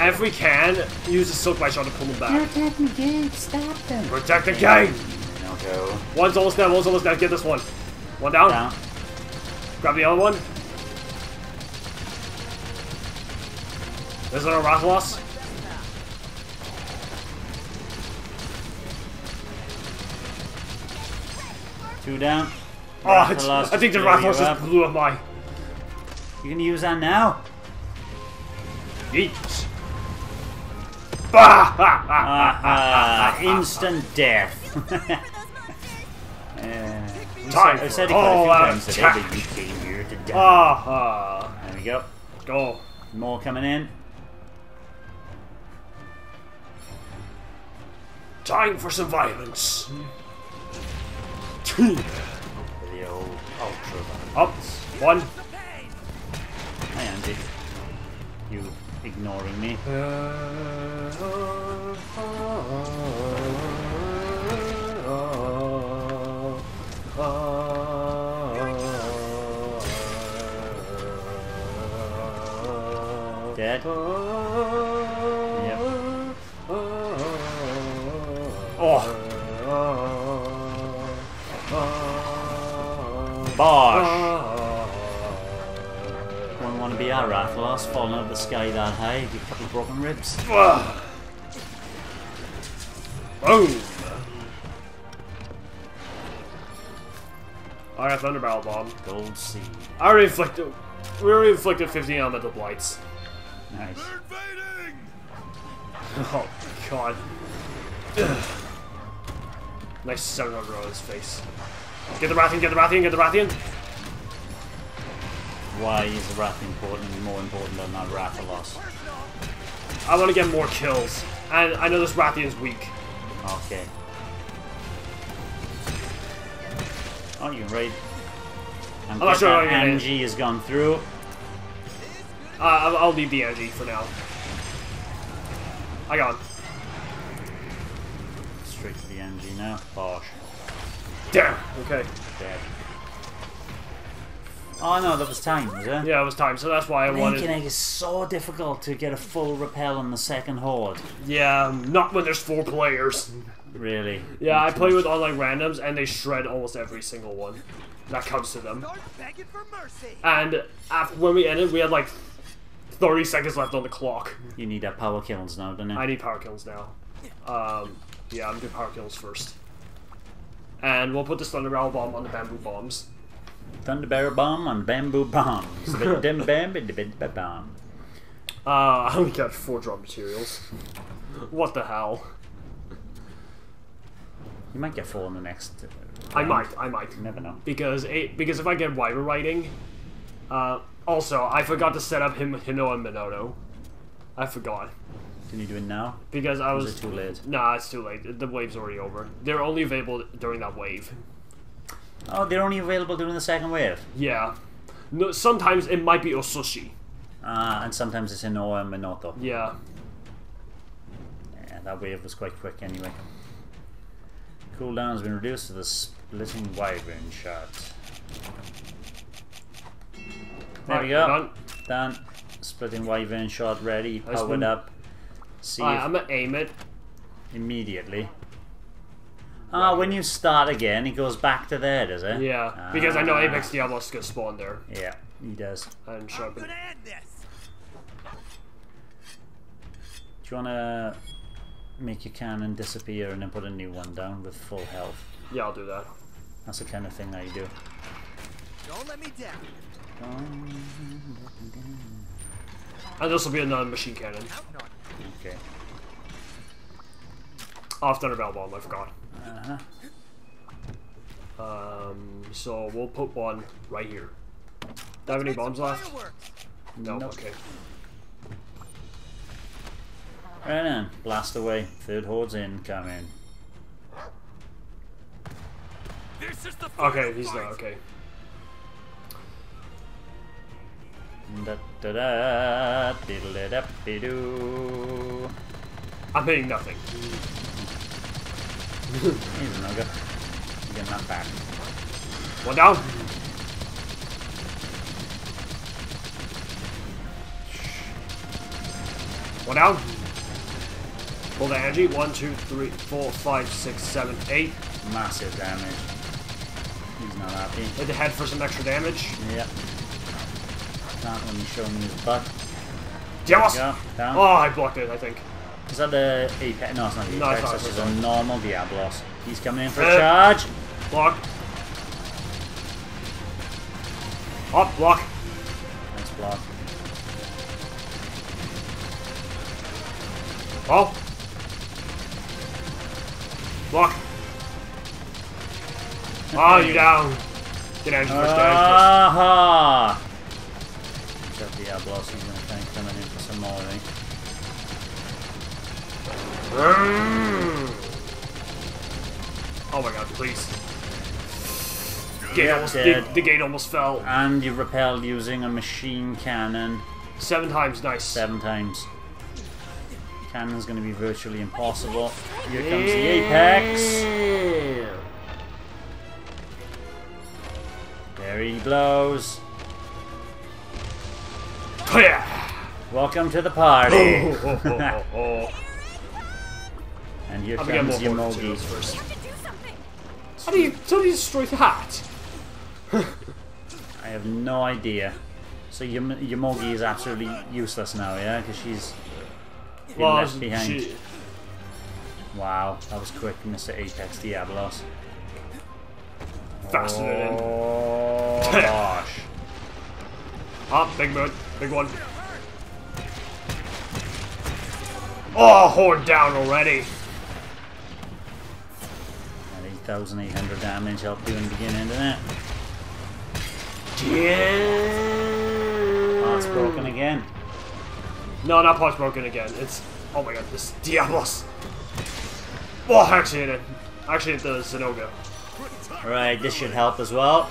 If we can, use a silk shot to pull them back. Protect the gang, stop them. Protect the gang! No go. One's almost dead, get this one. One down. Grab the other one. There's another Rathalos. Two down. Oh, I think the Rathalos just blew up my... You gonna use that now? Yeet! Instant death. I said it quite a few times today, but you came here to die. There we go. Go. More coming in. Time for some violence. The old ultra violence. Up. One. Hi Andy, you ignoring me? Dead? Yep. Oh! Bosh! Want to be our Rathalos falling out of the sky that high, with a couple of broken ribs. I got Thunder Barrel Bomb. Gold Seed. We already inflicted 15 elemental blights. Nice. They're invading! Oh god. Nice 700 row on his face. Get the Rathian, get the Rathian, get the Rathian! Why is the Wrath more important than that Rathalos? I want to get more kills, and I know this Rathian is weak. Okay. Oh, you're right. I'm not sure how Angie has gone through. I'll leave the Angie for now. I got him. Straight to the Angie now. Bosh. Damn! Okay. Dead. Oh no, that was time, was it? Yeah, it was time, so that's why I wanted... Linking Egg is so difficult to get a full repel on the second horde. Yeah, not when there's 4 players. Really? Yeah, I play with online randoms, and they shred almost every single one that comes to them. And after, when we ended, we had like 30 seconds left on the clock. You need power kills now, don't you? I need power kills now. Yeah, I'm doing power kills first. And we'll put this Thunder Barrel Bomb on the Bamboo Bombs. Thunder Barrel Bomb on Bamboo Bombs. I only got 4 drop materials. What the hell? You might get 4 in the next round. I might. You never know. Because if I get Wyvern Riding... also, I forgot to set up Hino and Minoto. I forgot. Can you do it now? Because I was... Is it too late? Nah, it's too late. The wave's already over. They're only available during that wave. Oh, they're only available during the second wave? Yeah. No, sometimes it might be Osushi. And sometimes it's Inoue and Minoto. Yeah. Yeah, that wave was quite quick anyway. Cooldown has been reduced to the splitting wyvern shot. There we go. Done. Splitting wyvern shot ready. Powered up. See. I'm going to aim it. Immediately. Oh, when you start again, it goes back to there, does it? Yeah, because I know Apex Diablos gonna spawn there. Yeah, he does. And sharpen. I'm gonna end this. Do you wanna make your cannon disappear and then put a new one down with full health? Yeah, I'll do that. That's the kind of thing that you do. Don't let me down. And this will be another machine cannon. Okay. Off Thunder Bell Bomb, I forgot. So we'll put one right here. Do I have any bombs left? No, nope. Okay. Right then, blast away. Third horde's in, come in. Okay, he's not okay. I'm hitting nothing. He's no good. He's getting knocked back. One down. One down. Pull the energy. 1, 2, 3, 4, 5, 6, 7, 8. Massive damage. He's not happy. Hit the head for some extra damage. Yep. Not when you show me his butt. Diablos! Oh, I blocked it, I think. Is that the Apex? No, it's not the Apex. No, this is a normal Diablos. He's coming in for a charge. Block. Up, block. Nice block. Oh. Block. Oh, you down. Get out of your stage. Except the Diablos, he's going to think coming in for some more, I think. Oh my god, please. Gate almost, the gate almost fell. And you repelled using a machine cannon. 7 times, nice. 7 times. Cannon's gonna be virtually impossible. Here comes the Apex. There he blows. Welcome to the party. And here comes your Yomogi. First. How do you destroy the hat? I have no idea. So Yomogi is absolutely useless now, yeah? Because she's been left behind. Wow, that was quick, Mr. Apex Diablos. Fascinating. Oh, gosh. Ah, big bird. Big one. Oh, horde down already. 8,800 damage helped you in the beginning, didn't it? Yeah. Part's broken again. No, not part's broken again. It's oh my god, this Diablos. Oh, I actually hit it. I actually hit the Zinogre. Right, this should help as well.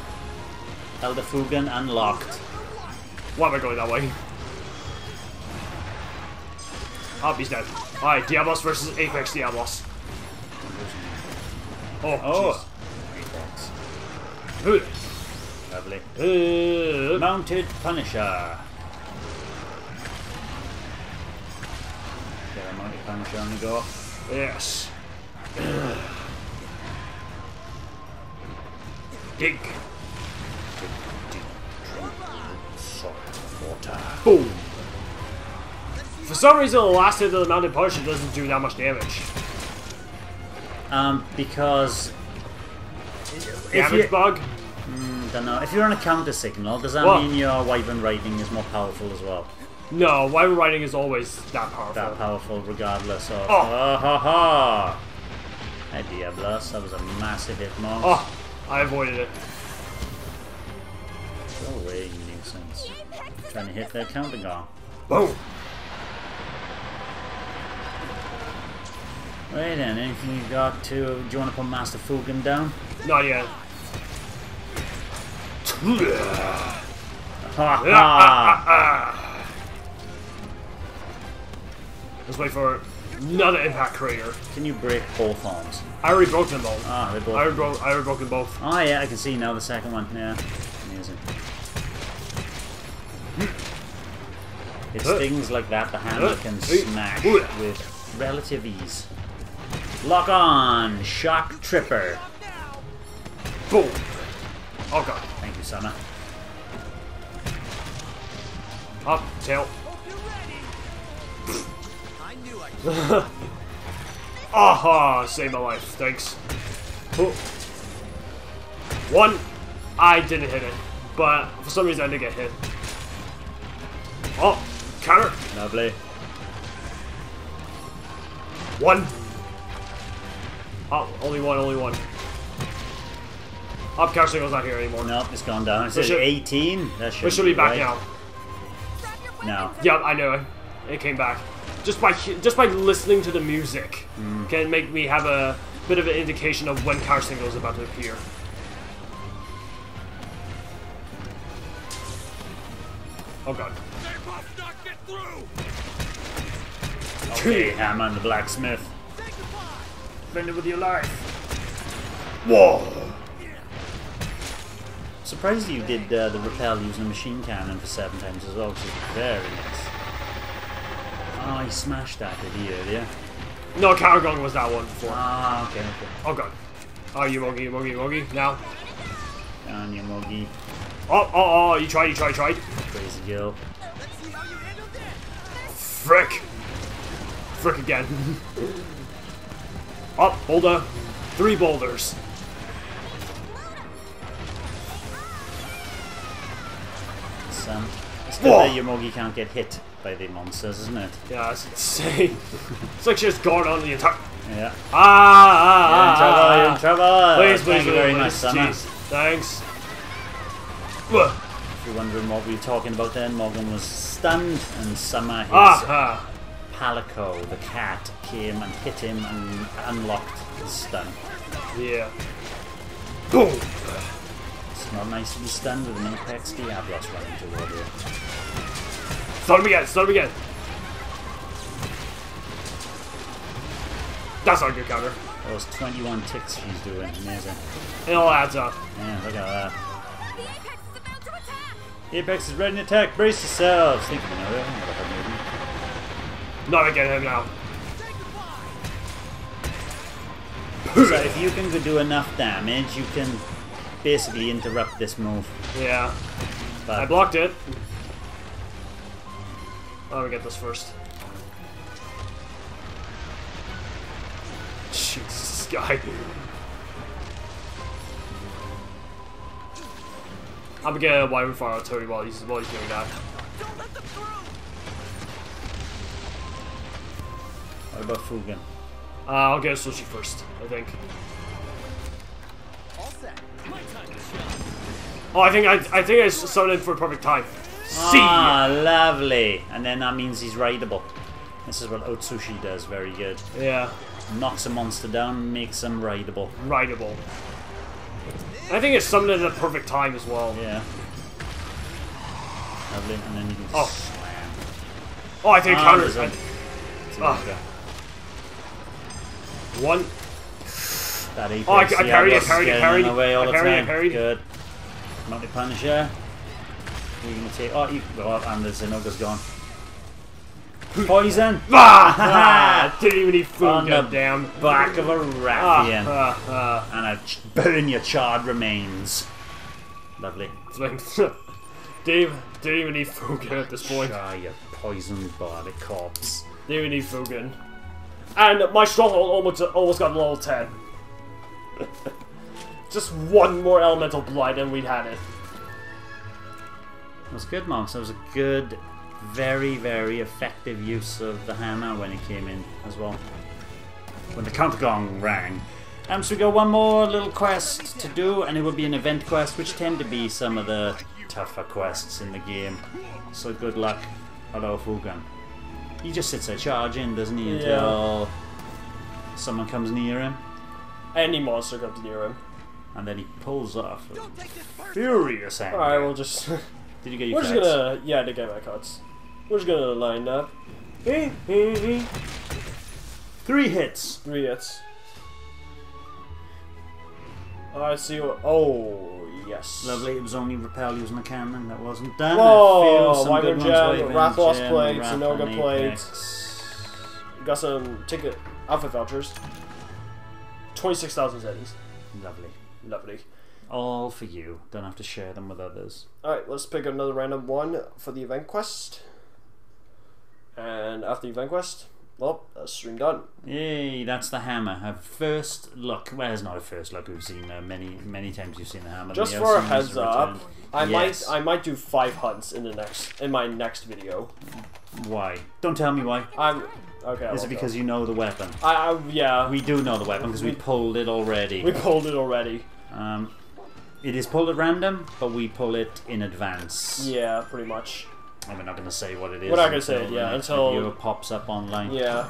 Elder Fugan unlocked. Why am I going that way? Oh, he's dead. Alright, Diablos versus Apex Diablos. Oh, jeez. Lovely. Mounted Punisher. Get a Mounted Punisher on the go. Yes. Dig. Salt water. Boom. For some reason, the last hit of the Mounted Punisher doesn't do that much damage. Because damage bug? Don't know. If you're on a counter signal, does that mean your Wyvern Riding is more powerful as well? No, Wyvern Riding is always that powerful. That powerful, regardless of. Oh, ha ha! Hey, Diablos, that was a massive hit, Monks. Oh, I avoided it. Go away, you nuisance! Trying to hit their counter guard. Boom! Right then, anything you got to... Do you want to put Master Fugan down? Not yet. Ha ha! Let's wait for another impact crater. Can you break both arms? I already broke them both. Ah, they both. I already broke them both. Oh yeah, I can see now the second one. Yeah, amazing. It's things like that the hammer can smash with relative ease. Lock on! Shock Tripper! Boom! Oh god. Thank you, Summer. Up, tail. Aha! Saved my life. Thanks. Ooh. One! I didn't hit it, but for some reason I did get hit. Oh! Counter! Lovely. One! Oh, only one, only one. Up Couch Single's not here anymore. Nope, it's gone down. It says 18. That should be back now. No. Yeah, I know it. It came back. Just by listening to the music can make me have a bit of an indication of when Couch Single is about to appear. Oh god. They must not get through. Okay, Hammer and the blacksmith. Defend it with your life. Whoa. Surprised you did the rappel using a machine cannon for 7 times as well, which is very nice. Oh, he smashed that, did he, earlier? No, Caragong was that one before. Ah, okay, okay. Oh god. Oh, you moggy, moggy, moggy. Now. And you moggy. Oh, oh, oh, you tried. Crazy girl. Let's see how you handle this. Frick. Frick again. Up, boulder. 3 boulders. It's good that Yomogi can't get hit by the monsters, isn't it? Yeah, it's insane. It's like she's gone on the attack. Yeah. Ah, ah, you're in trouble, Please, please, Thank you very much, Summer. Thanks. If you're wondering what we were talking about then, Morgan was stunned and Summer, his Palico, the cat, came and hit him and unlocked his stun. Yeah. Boom! Not nice to be stunned with an Apex Diablos running toward you. Stun him again! Stun him again! That's not a good cover. Those 21 ticks she's doing, amazing. It all adds up. Yeah, look at that. The Apex is about to attack! The Apex is ready to attack! Brace yourselves! Think of another one. Not again him now. So if you can do enough damage, you can basically interrupt this move. Yeah. But I blocked it. Oh, we get this first. Jesus, this guy. I'm gonna get a wide fire out Toby while he's doing that. Don't let them through. What about Fugan? I'll get a sushi first, I think. Oh, I think I summoned him for a perfect time. See? Ah, lovely. And then that means he's raidable. This is what Otsushi does very good. Yeah. Knocks a monster down, makes him raidable. Raidable. I think it's summoned at the perfect time as well. Yeah. Lovely. And then you can slam. Oh, I think counters. One. That Apex, oh, I parried. Good. Not the Punisher. You're gonna take. Oh, and the Zinogre's gone. Poison! Didn't even eat food. On the damn back of a Rathian. And I burn your charred remains. Lovely. Dave didn't even eat Fugan at this point. Ah, you're poisoned by the corpse. Didn't even eat Fugan. And my stronghold almost got level 10. Just one more elemental blight and we'd had it. That was good, Mom. So it was a good, very, very effective use of the hammer when it came in as well. When the counter gong rang. So we got one more little quest to do, and it would be an event quest, which tend to be some of the tougher quests in the game. So good luck. Hello, Fugan. He just sits there charging, doesn't he, until someone comes near him. Any monster comes near him. And then he pulls off furious anger. Alright, we'll just... Did you get your cuts? Yeah, I did get my cuts. We're just gonna line up. 3 hits. 3 hits. Alright, see what... Oh, yes. Lovely, it was only rappel using the cannon. That wasn't done. Whoa! Wider Gem, Rathalos plates, Zinogre plates. Got some ticket outfit vouchers. 26,000 Zeddies. Lovely. Lovely. All for you. Don't have to share them with others. Alright, let's pick another random one for the event quest. And after the event quest, well, that's stream done. Yay, that's the hammer. A first look. Well, it's not a first look. We've seen many times you've seen the hammer. Just for a heads up, I might do 5 hunts in my next video. Why? Don't tell me why. Okay, is it because you know the weapon? Yeah. We do know the weapon because we pulled it already. We pulled it already. It is pulled at random, but we pull it in advance. Yeah, pretty much. And we're not going to say what it is. We're not going to say it, yeah, until it pops up online. Yeah.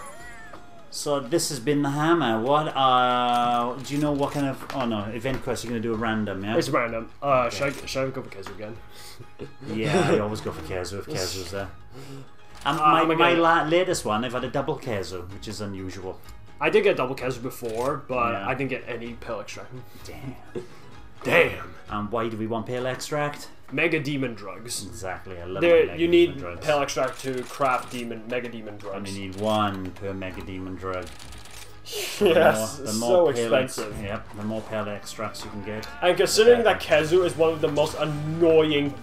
So this has been the Hammer. What do you know what kind of event quest you're gonna do at random, yeah? It's random. Okay. Should I go for Khezu again? Yeah, I always go for Khezu if Khezu's there. And my latest one, I've had a double Khezu, which is unusual. I did get double Khezu before, but yeah. I didn't get any pill extract. Damn. Damn. And why do we want pill extract? Mega demon drugs. Exactly, I love mega You need drugs. Pale extract to craft mega demon drugs. And you need one per mega demon drug. Yes, the more, so expensive. Yep, the more pale extracts you can get. And considering that Khezu is one of the most annoying,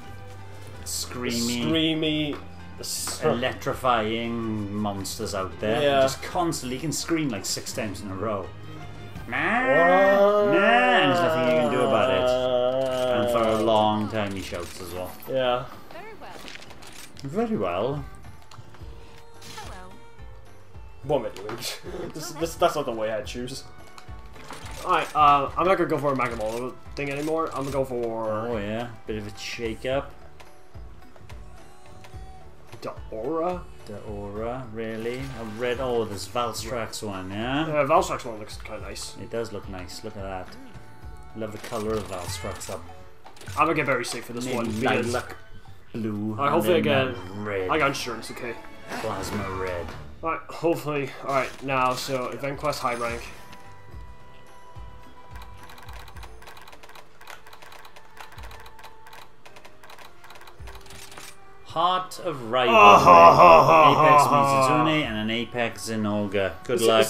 screamy, electrifying monsters out there, yeah. Just constantly can scream like 6 times in a row. Nah, and there's nothing you can do about it. And for a long time he shouts as well. Yeah. Very well. Very well. Hello. Woman, that's not the way I choose. Alright, I'm not gonna go for a Magnamalo thing anymore. I'm gonna go for... Oh yeah, bit of a shake-up. Daora? Daora, really? I've read, oh, there's Valstrax one, yeah? Valstrax one looks kind of nice. It does look nice, look at that. Love the colour of Valstrax up. I'm gonna get very sick for this one. Lilac blue. Alright, hopefully I get red. I got insurance, okay. Plasma red. Alright, hopefully. Alright, now, so event quest high rank. Heart of Rivalry, Apex Mizutsune, and an Apex Zinogre. Good luck.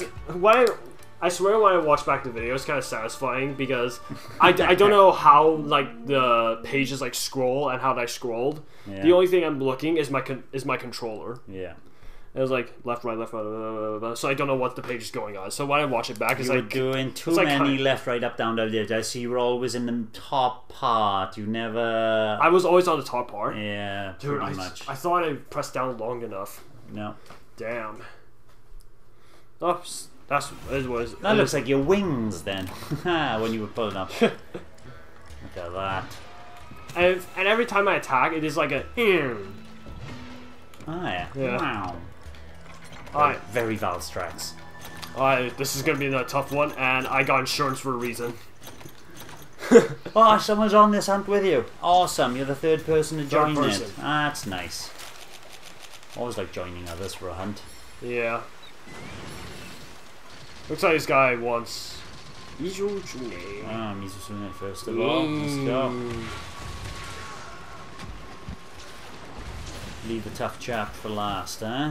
I swear when I watch back the video, it's kind of satisfying because I don't know how like the pages like scroll and how they scrolled. Yeah. The only thing I'm looking is my controller. Yeah. It was like left, right, blah, blah, blah. So I don't know what the page is going on. So when I watch it back, it's like doing too many left, right, up, down, down, down. I see you were always in the top part. You never. I was always on the top part. Yeah, pretty much. I thought I pressed down long enough. No. Damn. Oops. That's it was. That looks like your wings then. When you were pulling up. Look at that. And every time I attack, it is like a. Ah, yeah. Wow. Alright. Very Valstrax. Alright, this is gonna be another tough one, and I got insurance for a reason. Oh, someone's on this hunt with you. Awesome, you're the third person to join it. That's nice. Always like joining others for a hunt. Yeah. Looks like this guy wants... Mizutsune. Ah, Mizutsune first of all. Let's go. Leave the tough chap for last, eh?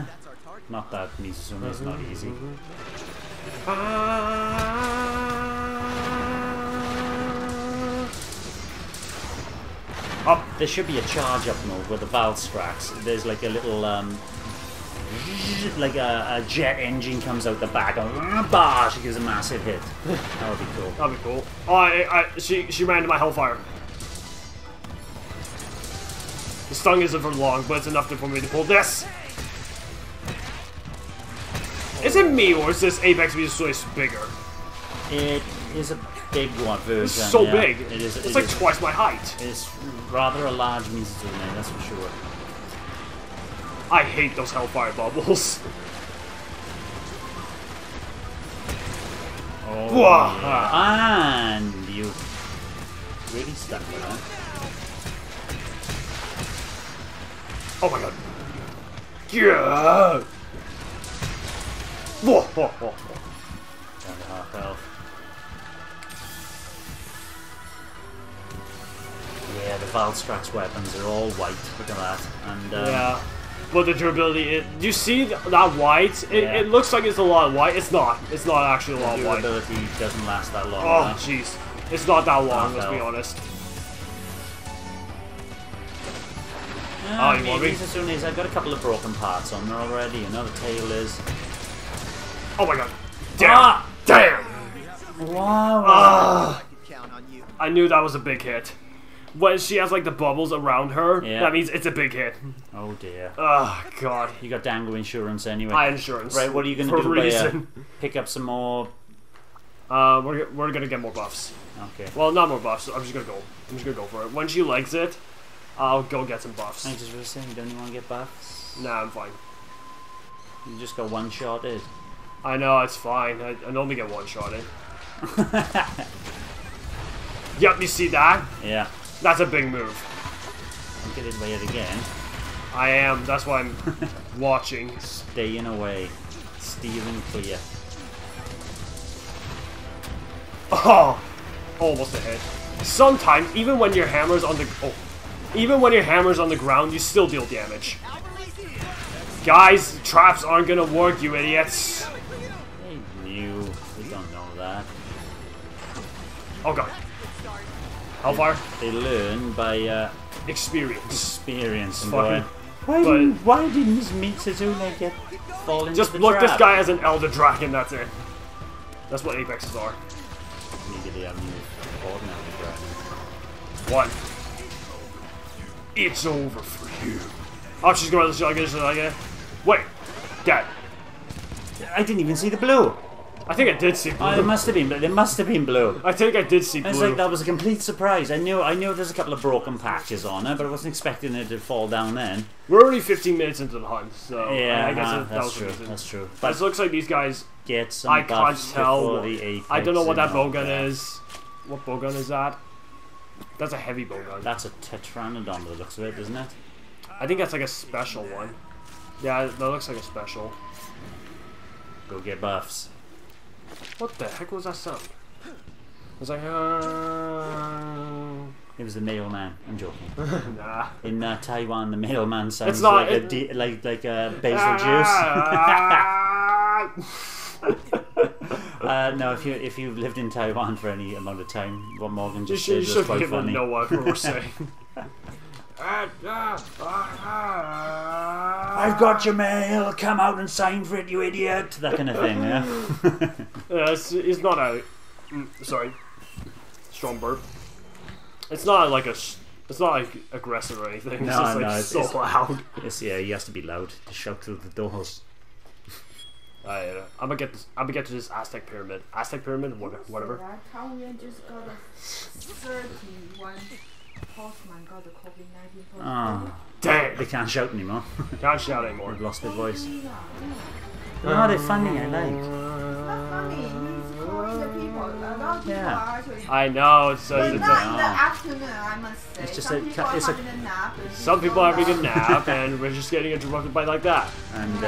Not that Mizutsune is not easy. Up, there should be a charge up mode with the Valstrax. There's like a little, like a jet engine comes out the back and bah, she gives a massive hit. That would be cool. That'd be cool. Oh, she ran into my Hellfire. The stung isn't for long, but it's enough for me to pull this. Is it me or is this Apex Mizutsune bigger? It is a big one version. It's so big. It is. It's like twice my height. It's rather a large Mizutsune, that's for sure. I hate those Hellfire bubbles. Oh, yeah. And you really stuck with that. Oh my god. Yeah! Whoa, whoa, whoa. Down to half health. Yeah, the Valstrax weapons are all white. Look at that. And, yeah. But the durability, you see that white? It looks like it's a lot of white. It's not. It's not actually a lot of white. The durability doesn't last that long. Oh, jeez. It's not that long, let's be honest. Oh, Mizutsune, I've got a couple of broken parts on there already. Another tail is. Oh my god! Damn! Ah! Damn! Wow! I knew that was a big hit. When she has like the bubbles around her, that means it's a big hit. Oh dear! Oh god! You got dango insurance anyway. I insurance. Right? What are you going to do? Pick up some more. We're gonna get more buffs. Okay. Well, not more buffs. I'm just gonna go for it. When she legs it. I'll go get some buffs. I just was saying, don't you want to get buffs? Nah, I'm fine. You just got one shot, I know, it's fine. I normally get one-shotted. Yep, you see that? Yeah. That's a big move. I'm getting layered again. I am. That's why I'm watching. Staying away. Stealing clear. Oh! Almost a hit. Sometimes, even when your hammer's on the... Oh. Even when your hammer's on the ground, you still deal damage. Guys, traps aren't gonna work, you idiots. They knew. They don't know that. Oh god. Hellfire. They learn by experience. Boy. Why didn't Mizutsune get fallen? Just look, trap? This guy has an elder dragon. That's it. That's what apexes are. Immediately, I'm ordinary dragon. One. It's over for you. Oh, she's going to get it. Wait, Dad. I didn't even see the blue. I think I did see blue. Oh, there must have been. There must have been blue. I think I did see blue. It's like that was a complete surprise. I knew there's a couple of broken patches on it, but I wasn't expecting it to fall down then. We're already 15 minutes into the hunt, so yeah, I guess that's true. That's true. But it looks like these guys get some. I can't tell. I don't know what that bowgun is. What bowgun is that? That's a heavy bowgun. That's a tetranodon that looks weird, isn't it? I think that's like a special one. Yeah, that looks like a special. Go get buffs. What the heck was that sound? It was like, it was the mailman. I'm joking. Nah. In Taiwan, the mailman sounds it's not, like, it... like a basil juice. No, if you've lived in Taiwan for any amount of time, what Morgan just said was quite funny. You what we're saying. I've got your mail. Come out and sign for it, you idiot. That kind of thing. Yeah. It's not a sorry, strong burp. It's not like a. It's not like aggressive or anything. No, it's just like it's so loud. It's, yeah, he has to be loud to shout through the doors. I'm gonna get to this Aztec pyramid. Whatever. How we just got a 31 postman got the COVID-19. Oh, damn! They can't shout anymore. Can't shout anymore. They've lost their voice. No, they're funny. I like. It's not funny. He's calling the people. A lot of people are actually. I know. It's not in the afternoon. I must say. It's just some people are having a nap, and we're just getting interrupted by like that. And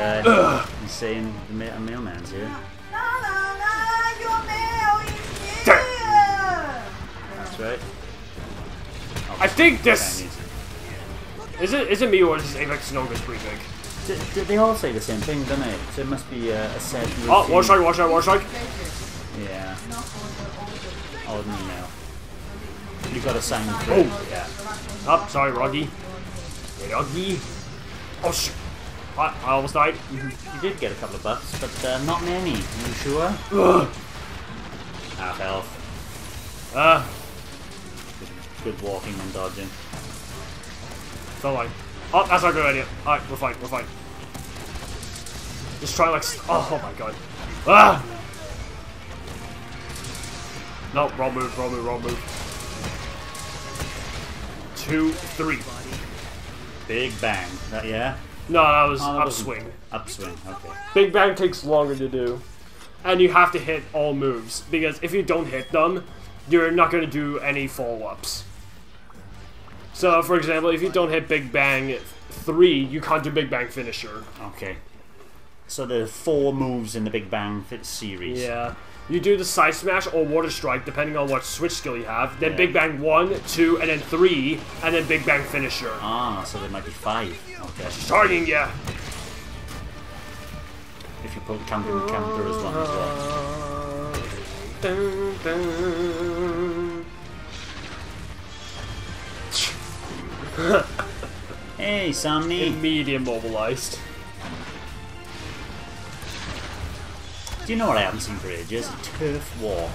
he's saying the mailman's here. No, your mail is here. That's right. I think this. Is it me or is Apex Zinogre pretty big? They all say the same thing, don't they? So it must be a set. Oh, Warstrike! Yeah. Oh, no. You got a sign. Oh, yeah. Oh, sorry, Roggy. Roggy. Oh, shit. I almost died. You did get a couple of buffs, but not many. Are you sure? Half health. Good walking and dodging. Don't like. Oh, that's not a good idea. Alright, we're fine. Just try like... Oh my god. Ah! No, wrong move. 2, 3. Big bang. That, yeah? No, that was upswing. Upswing, okay. Big bang takes longer to do. And you have to hit all moves. Because if you don't hit them, you're not going to do any follow-ups. So, for example, if you don't hit Big Bang 3, you can't do Big Bang Finisher. Okay. So there are 4 moves in the Big Bang series. Yeah. You do the Side Smash or Water Strike, depending on what switch skill you have. Then Big Bang 1, 2, and then 3, and then Big Bang Finisher. Ah, so there might be 5. Okay. She's targeting you. If you put the counter as one as well. Dun, dun. Hey, Somni. Immediately immobilized. Do you know what I haven't seen for ages? A turf war.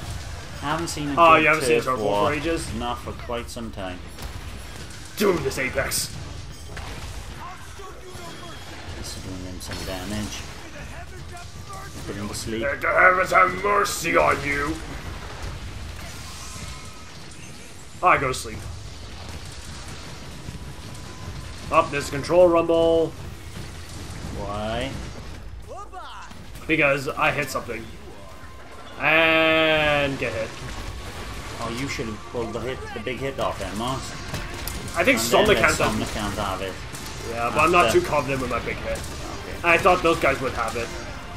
I haven't seen a turf war. Oh, you haven't seen a turf war for ages? Not for quite some time. Doing this Apex. This is doing them some damage. Put him to sleep. May the heavens have mercy on you. I go to sleep. Up this control rumble. Why? because I hit something. And get hit. Oh, you should have pulled the big hit off that monster. I think Somnic has that. Somnic counts out of it. Yeah, but I'm not too confident with my big hit. Okay. I thought those guys would have it.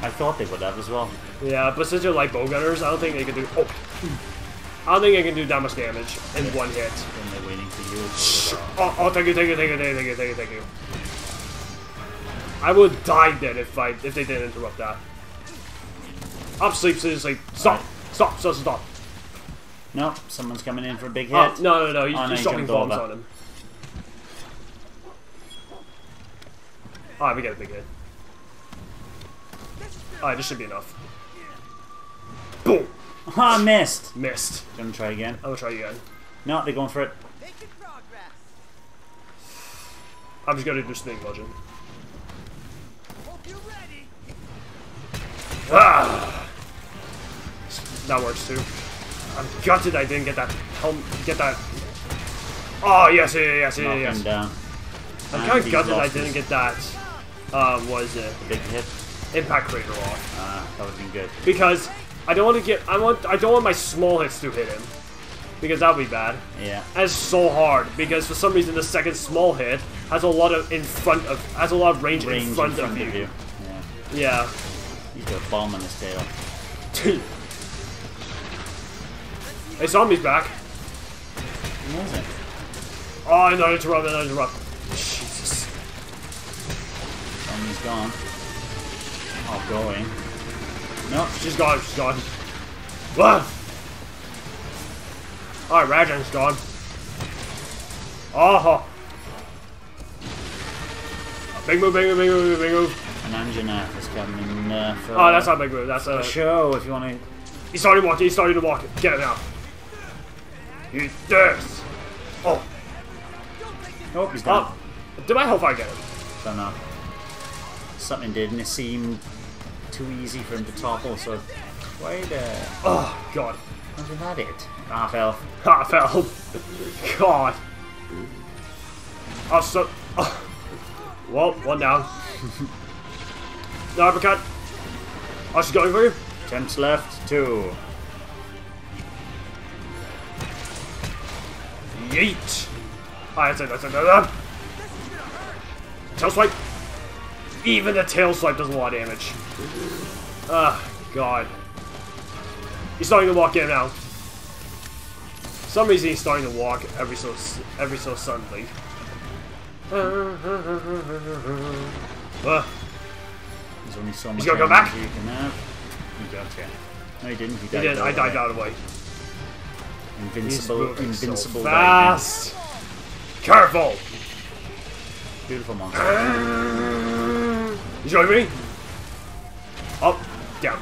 I thought they would have as well. Yeah, but since they're like bowgunners, I don't think they can do. Oh, I don't think they can do that much damage in one hit. And they're waiting for you. Oh, oh, thank you, thank you, thank you, thank you, thank you, thank you. I would have died then if they didn't interrupt that. Up, sleep, sleep, sleep. Stop, right. Stop, stop, stop. Nope, someone's coming in for a big hit. Oh, no, no, no, you're shocking bombs on him. Alright, we got a big hit. Alright, this should be enough. Boom! Ah, oh, missed! Missed. I'm gonna try again. I'm gonna try again. No, they're going for it. I'm just gonna do Snake Legend. Ah! That works too. I'm gutted I didn't get that helm. Get that. Oh, yes, yes, yes, yes. Knock down. I'm kind of gutted I didn't get that. What is it? Big hit. Impact crater off. That would have been good. Because I don't want to get. I don't want my small hits to hit him. Because that would be bad. Yeah. That's so hard. Because for some reason the second small hit has a lot of range in front of you. Yeah. Yeah. He's got a bomb in his tail. Hey, zombie's back. What is it? Oh, no, interrupt, no, interrupt. Jesus. Zombie's gone. Oh, going. Nope, she's gone, she's gone. What? Alright, Rathian's gone. Oh. Big move, big move, big move, big move. Anjanath is coming for... Oh, that's not a big move. That's a show if you want to... He's starting to walk. He's starting to walk. Get him out. He does. Oh. Nope, he's down. Oh. Did my health fire get him? Don't know. Something did, and it seemed too easy for him to topple, so... Wait there. Oh, God. How did that hit? Half health. Half health. God. Oh, so... Oh. Well, one down. No uppercut. Oh, she's going for you. 10 left. 2. Yeet. Alright, that's it. That's it. That's it. Tail swipe. Even the tail swipe does a lot of damage. Ah, God. He's starting to walk in now. For some reason he's starting to walk every so suddenly. There's only so much. He's gonna go back. You can have. You got you. No, he didn't. He died. He did. I died out of the way. Invincible. Invincible. So fast. Careful. Beautiful monster. You join me. Up. Down.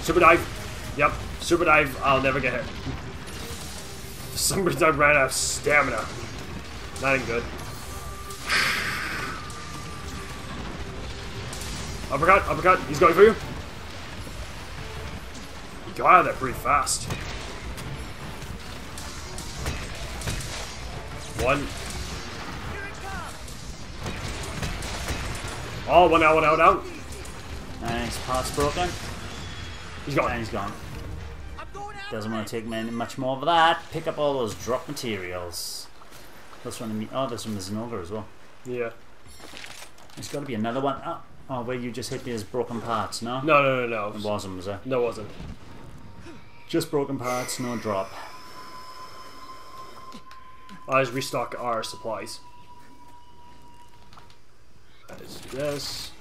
Super dive. Yep. Super dive. I'll never get hit. For some reason I ran out of stamina. Not even good. Uppercut, uppercut, he's going for you. He got out of there pretty fast. 1. Oh, 1 out, 1 out, 1 out. Nice, parts broken. He's gone. And he's gone. Doesn't want to take much more of that. Pick up all those drop materials. That's from the, oh, that's from the Zinogre as well. Yeah. There's got to be another one. Oh. Oh, where you just hit me as broken parts, no? No, no, no, no. It wasn't, was it? No, it wasn't. Just broken parts, no drop. I just restock our supplies. That is this.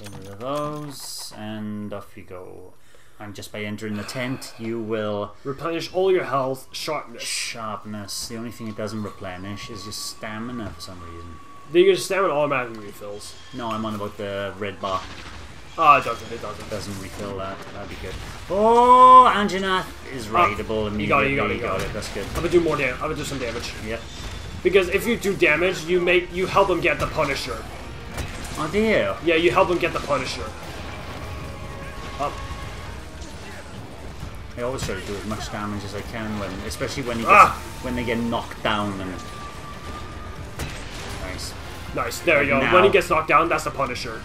Get rid of those, and off you go. And just by entering the tent, you will... Replenish all your health, sharpness. Sharpness. The only thing it doesn't replenish is your stamina for some reason. Do you get stamina automatically refills? No, I'm on about the red bar. Oh, it doesn't. It doesn't. It doesn't refill that. That'd be good. Oh, Anjanath is raidable immediately. You got it. That's good. I'm gonna do more damage. I'm gonna do some damage. Yep. Because if you do damage, you help him get the Punisher. Oh dear. Yeah, you help him get the Punisher. Up. I always try to do as much damage as I can when, especially when they get knocked down and. Nice, there you go. Now, when he gets knocked down, that's the Punisher.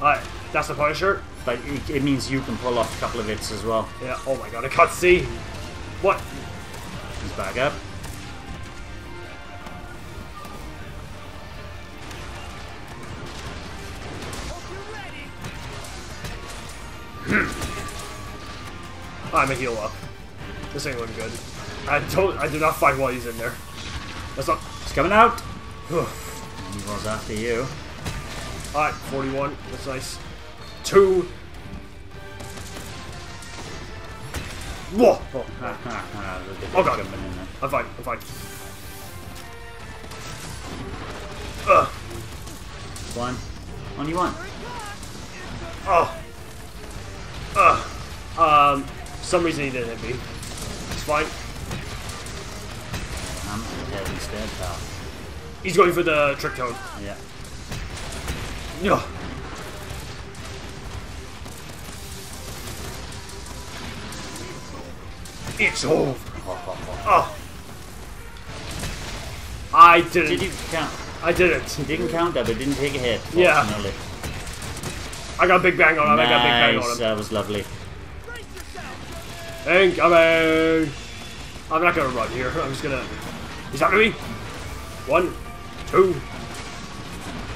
Alright, that's the Punisher. But it means you can pull off a couple of hits as well. Yeah, oh my god, I can't see. What? He's back up. I'm a heal up. This ain't looking good. I do not fight while he's in there. That's not. He's coming out. He was after you. All right, 41. That's nice. 2. Whoa! Oh, oh god! I'm fine. I'm fine. Ugh. 1 on 1. Oh. Ugh. For some reason he didn't hit me. It's fine. I'm dead instead, pal. He's going for the trick toad. Yeah. No. It's over. Oh. I didn't. Did you count? I didn't. He didn't count that, but didn't take a hit. Yeah. I got a big bang on him. Nice. I got a big bang on him. That was lovely. Incoming! I'm not gonna run here. I'm just gonna. He's after me. 1, 2,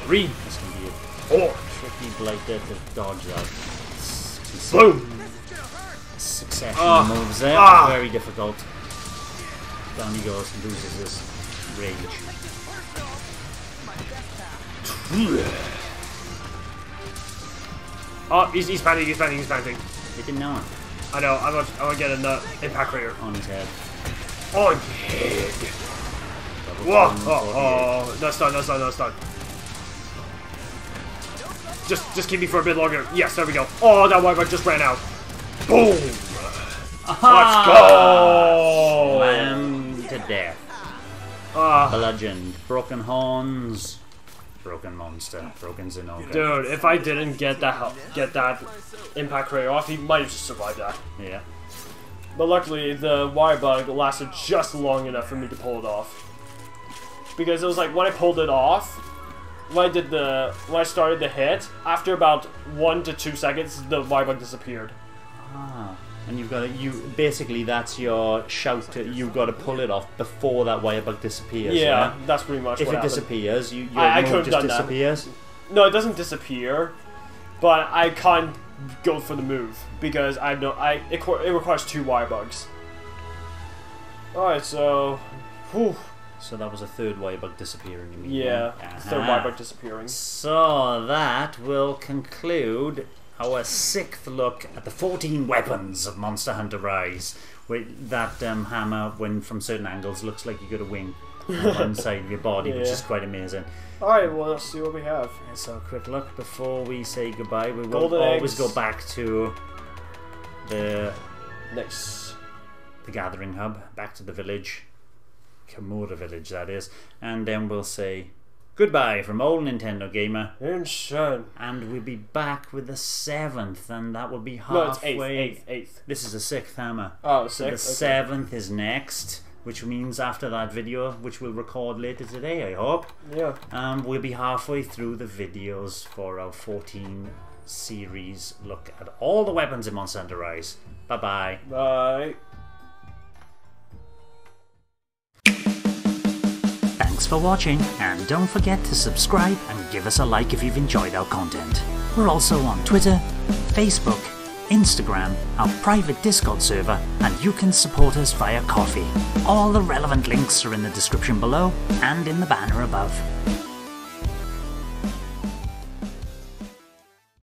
3. That's gonna be a 4. Tricky blight there to dodge that. Boom! Succession moves there. Very difficult. Down he goes and loses his rage. Oh, he's panicking. He's panicking. He's panicking. They didn't know him. I know, I'm gonna get an impact crater on his head. On head! Whoa! Oh, oh, that's done, that's done, that's done. Just keep me for a bit longer. Yes, there we go. Oh, that Wi-Fi just ran out. Boom! Let's go! Slammed to death. Bludgeoned. Broken horns. Broken monster, broken Zinogre. Dude, if I didn't get that impact crater off, he might have just survived that. Yeah. But luckily, the wire bug lasted just long enough for me to pull it off. Because it was like when I pulled it off, when I started the hit, after about 1 to 2 seconds, the wire bug disappeared. Ah. And you've got to, basically that's your shout to, you've got to pull it off before that wire bug disappears. Yeah, right? That's pretty much what happened. Disappears, your move just disappears. That. No, it doesn't disappear, but I can't go for the move because I know it requires 2 wire bugs. All right, so, whew. So that was a 3rd wire bug disappearing. You mean? Yeah, uh-huh. 3rd wire bug disappearing. So that will conclude our 6th look at the 14 weapons of Monster Hunter Rise. With that hammer, when from certain angles, looks like you got a wing on one side of your body, yeah, which is quite amazing. Alright, well, let's see what we have. So, quick look before we say goodbye. We will always go back to the the gathering hub, back to the village. Kamura Village, that is. And then we'll say goodbye from old Nintendo Gamer. Insane. And we'll be back with the 7th, and that will be halfway. No, it's 8th. This is the 6th hammer. Oh, 6th. So the 7th is next, which means after that video, which we'll record later today, I hope. Yeah. We'll be halfway through the videos for our 14 series look at all the weapons in Monster Hunter Rise. Bye-bye. Bye. Thanks for watching, and don't forget to subscribe and give us a like if you've enjoyed our content. We're also on Twitter, Facebook, Instagram, our private Discord server, and you can support us via Ko-fi. All the relevant links are in the description below and in the banner above.